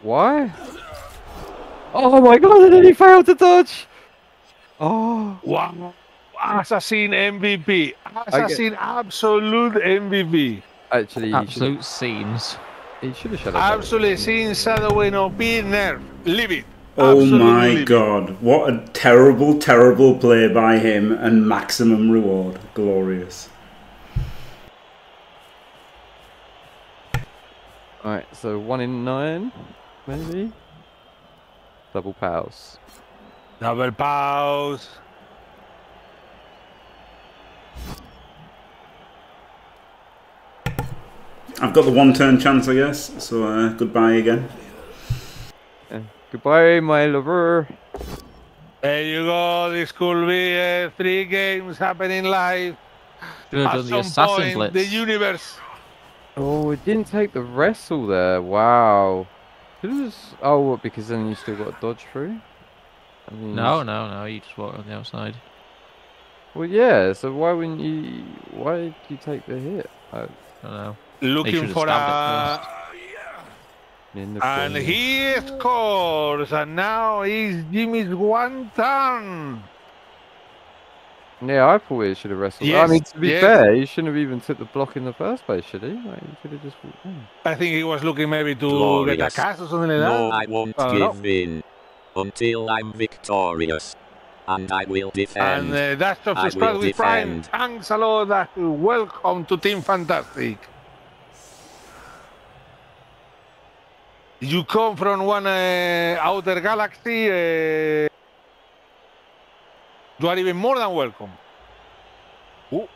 Why? Oh my god, and then he failed to dodge. Oh. Wow. Assassin MVP. Assassin absolute MVP. Actually, absolute scenes. He should have shadowed. Absolutely, seeing shadowing or being nerfed. Leave it. Absolutely. Oh my god. What a terrible, terrible play by him and maximum reward. Glorious. Alright, so 1 in 9, maybe? Double POWs. Double POWs. I've got the one-turn chance, I guess, so goodbye again. Goodbye, my lover. There you go, this could be 3 games happening live. At some point, blitz. The universe. Oh, it didn't take the wrestle there, wow. Oh, what, because then you still got a dodge through? I mean, no, you just walk on the outside. Well, yeah, so why wouldn't you... Why did you take the hit? I don't know. Looking for a... And he scores! And now is Jimmy's 1 turn! Yeah, I thought he should have wrestled. Yes, I mean, to be fair, he shouldn't have even took the block in the first place, should he? Like, he could have just walked in. I think he was looking maybe to get a cast or something like that. No, I won't give in until I'm victorious. And I will defend. And that's just the start with Prime. Thanks a lot. Welcome to Team Fantastic. You come from one outer galaxy, you are even more than welcome. Ooh.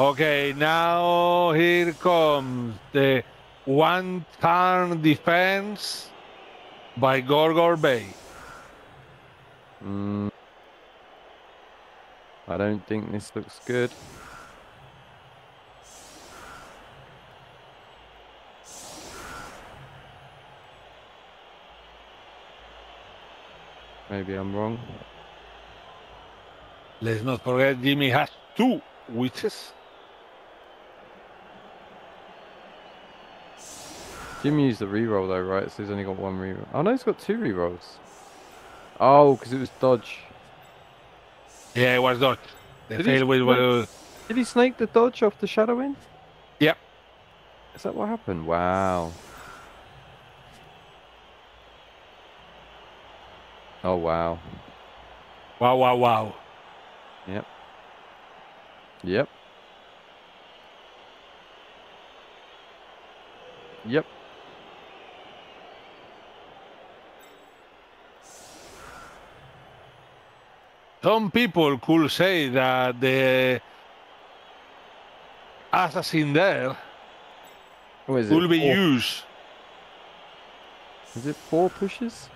Okay, now here comes the one-turn defense by Ghorghor Bey. I don't think this looks good. Maybe I'm wrong. Let's not forget Jimmy has 2 witches. Jimmy used the reroll though, right? So he's only got 1 reroll. Oh no, he's got 2 rerolls. Oh, because it was dodge. Yeah, it was dodge. Did he snake the dodge off the shadowing? Yep. Is that what happened? Wow. Oh wow. Wow, wow, wow. Yep. Yep. Yep. Some people could say that the assassin there could be used. Is it 4 pushes?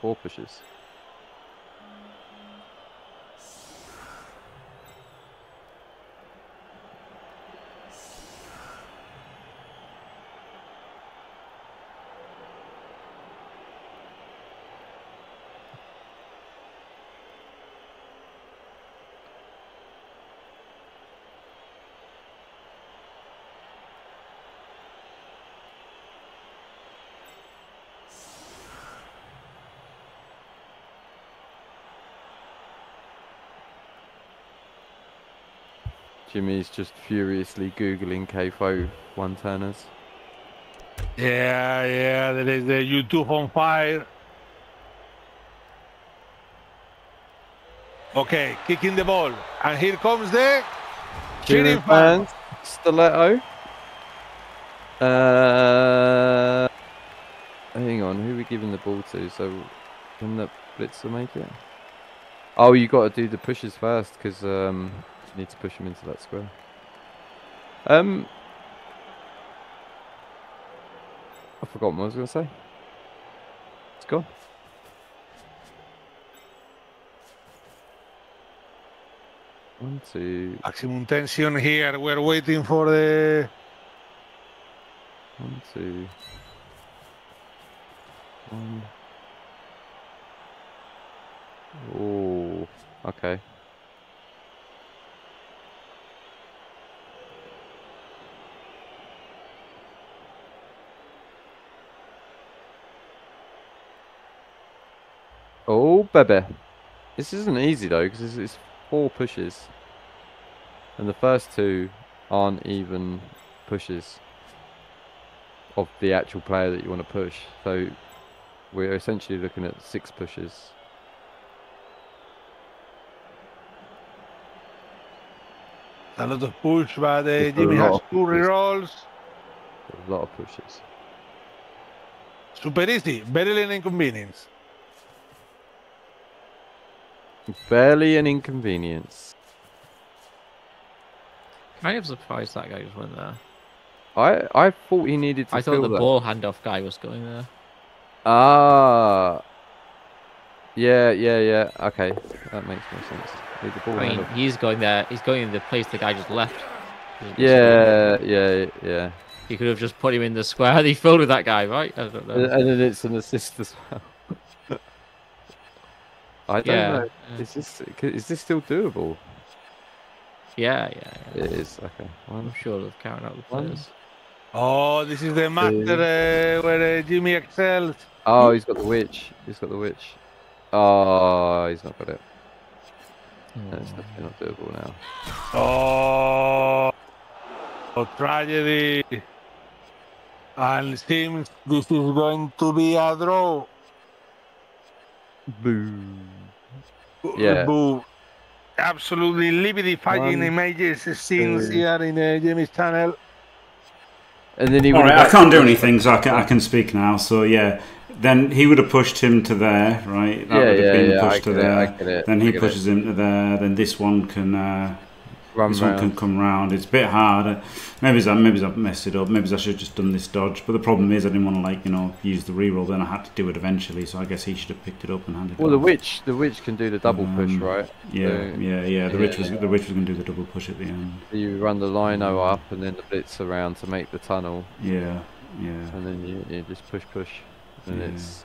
4 pushes. Jimmy's just furiously googling KFO one-turners. Yeah, yeah, there is the YouTube on fire. Okay, kicking the ball, and here comes the cheering fans. Stiletto. Hang on, who are we giving the ball to? So can the blitzer make it? Oh, you got to do the pushes first because. Need to push him into that square. I forgot what I was going to say. It's gone. One, two. Maximum tension here. We're waiting for the. One, two. One. Oh, okay. Oh, baby. This isn't easy, though, because it's 4 pushes. And the first 2 aren't even pushes of the actual player that you want to push. So we're essentially looking at 6 pushes. A lot of push, but Jimmy has 2 rerolls. A lot of pushes. Super easy. Barely an inconvenience. Barely an inconvenience. Kind of surprised that guy just went there. I thought he needed to. I thought the ball handoff guy was going there. Ah. Yeah, yeah, yeah. Okay, that makes more sense. The ball I mean, he's going there. He's going in the place the guy just left. Yeah, yeah, yeah. He could have just put him in the square. He filled with that guy, right? I don't know. And then it's an assist as well. I don't know. Is this still doable? Yeah, yeah, yeah. It is. Okay. I'm sure they've counted out the players. Oh, this is the match where Jimmy excelled. Oh, he's got the witch. He's got the witch. Oh, he's not got it. No, it's definitely not doable now. Oh, tragedy! And it seems this is going to be a draw. Boo. Yeah. Boo. absolutely lividifying images scenes here in Jimmy's channel. And then he would I can't do anything, so I can speak now. So yeah, then he would have pushed him to there, right? That would have been pushed to there. Then he pushes him to there. Then this one can come round. It's a bit harder. Maybe I've messed it up. Maybe I should have just done this dodge. But the problem is I didn't want to, like, you know, use the reroll. Then I had to do it eventually. So I guess he should have picked it up and handed it. Well, the witch can do the double push, right? Yeah, so, the witch was going to do the double push at the end. You run the lino up and then the blitz around to make the tunnel. Yeah, yeah. And then you just push, and it's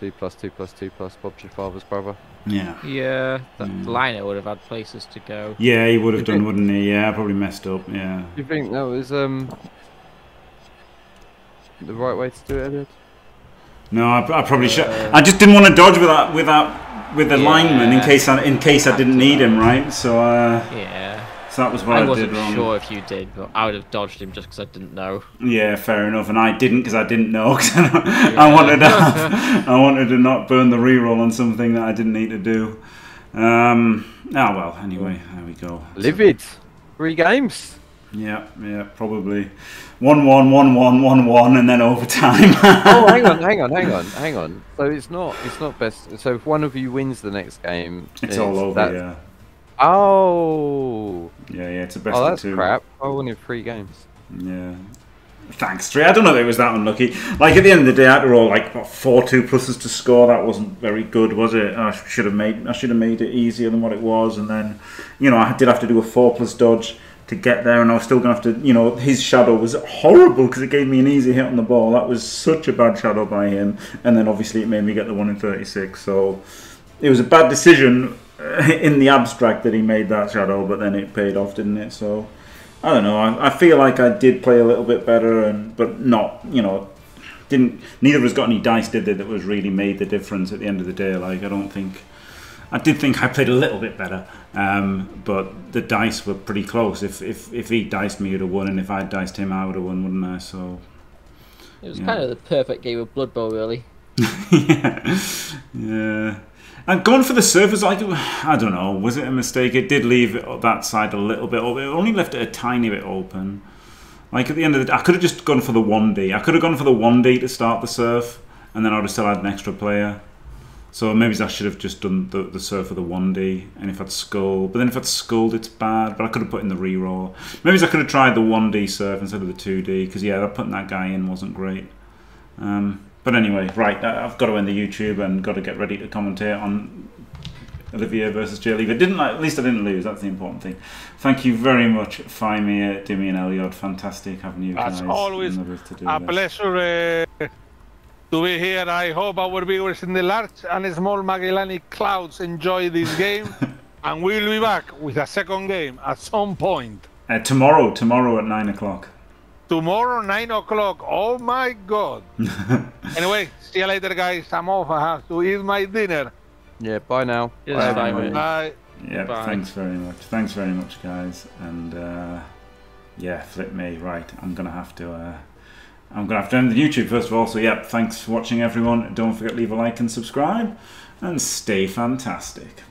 2+2+2+. Bob's your father's brother. Yeah. Yeah. That liner would have had places to go. Yeah, he would have done, wouldn't he? Yeah, I probably messed up. Yeah. Do you think that was the right way to do it, Elyod? No, I probably should. I just didn't want to dodge with the lineman in case I didn't need him, right? So. Yeah. So that was what I did wrong. I wasn't sure if you did, but I would have dodged him just because I didn't know. Yeah, fair enough. And I didn't because I didn't know. I wanted to not burn the reroll on something that I didn't need to do. Anyway, there we go. Livid. 3 games. Yeah, yeah, probably. 1-1, 1-1, 1-1, and then overtime. Oh, hang on. So it's not best. So if one of you wins the next game, it's all over. Yeah. Oh. Yeah, it's a best of 2. Oh, that's crap. I won in 3 games. Yeah. Thanks, Tree. I don't know if it was that unlucky. Like, at the end of the day, I had to roll, like, what, 4 2-pluses to score. That wasn't very good, was it? I should have made it easier than what it was. And then, you know, I did have to do a 4+ dodge to get there, and I was still going to have to, you know, his shadow was horrible because it gave me an easy hit on the ball. That was such a bad shadow by him. And then, obviously, it made me get the 1 in 36. So it was a bad decision in the abstract that he made that shadow, but then it paid off, didn't it? So I don't know. I feel like I did play a little bit better, but not, you know, didn't. Neither of us got any dice, did they? That was really made the difference at the end of the day. Like, I don't think. I did think I played a little bit better, but the dice were pretty close. If he diced me, he'd have won, and if I diced him, I would have won, wouldn't I? So it was kind of the perfect game of Blood Bowl, really. Yeah. And going for the surface, I don't know, was it a mistake? It did leave that side a little bit open. It only left it a tiny bit open. Like, at the end of the day, I could have just gone for the 1D. I could have gone for the 1D to start the surf, and then I would have still had an extra player. So maybe I should have just done the surf with the 1D, and if I'd sculled. But then if I'd sculled, it's bad, but I could have put in the reroll. Maybe I could have tried the 1D surf instead of the 2D, because, yeah, putting that guy in wasn't great. But anyway, right, I've got to end the YouTube and got to get ready to commentate on Olivier versus Jaleigh. But at least I didn't lose. That's the important thing. Thank you very much, Faemir, Dimmy and Elyod. Fantastic having you guys. As always, a pleasure to be here. I hope our viewers in the large and small Magellanic Clouds enjoy this game. And we'll be back with a second game at some point. Tomorrow at 9 o'clock. Tomorrow, 9 o'clock. Oh, my God. Anyway, see you later, guys. I'm off. I have to eat my dinner. Yeah, bye now. Yes, bye. Yeah, bye. Thanks very much. Thanks very much, guys. And, yeah, flip me. Right, I'm going to have to... I'm going to have to end the YouTube, first of all. So, yeah, thanks for watching, everyone. Don't forget to leave a like and subscribe. And stay fantastic.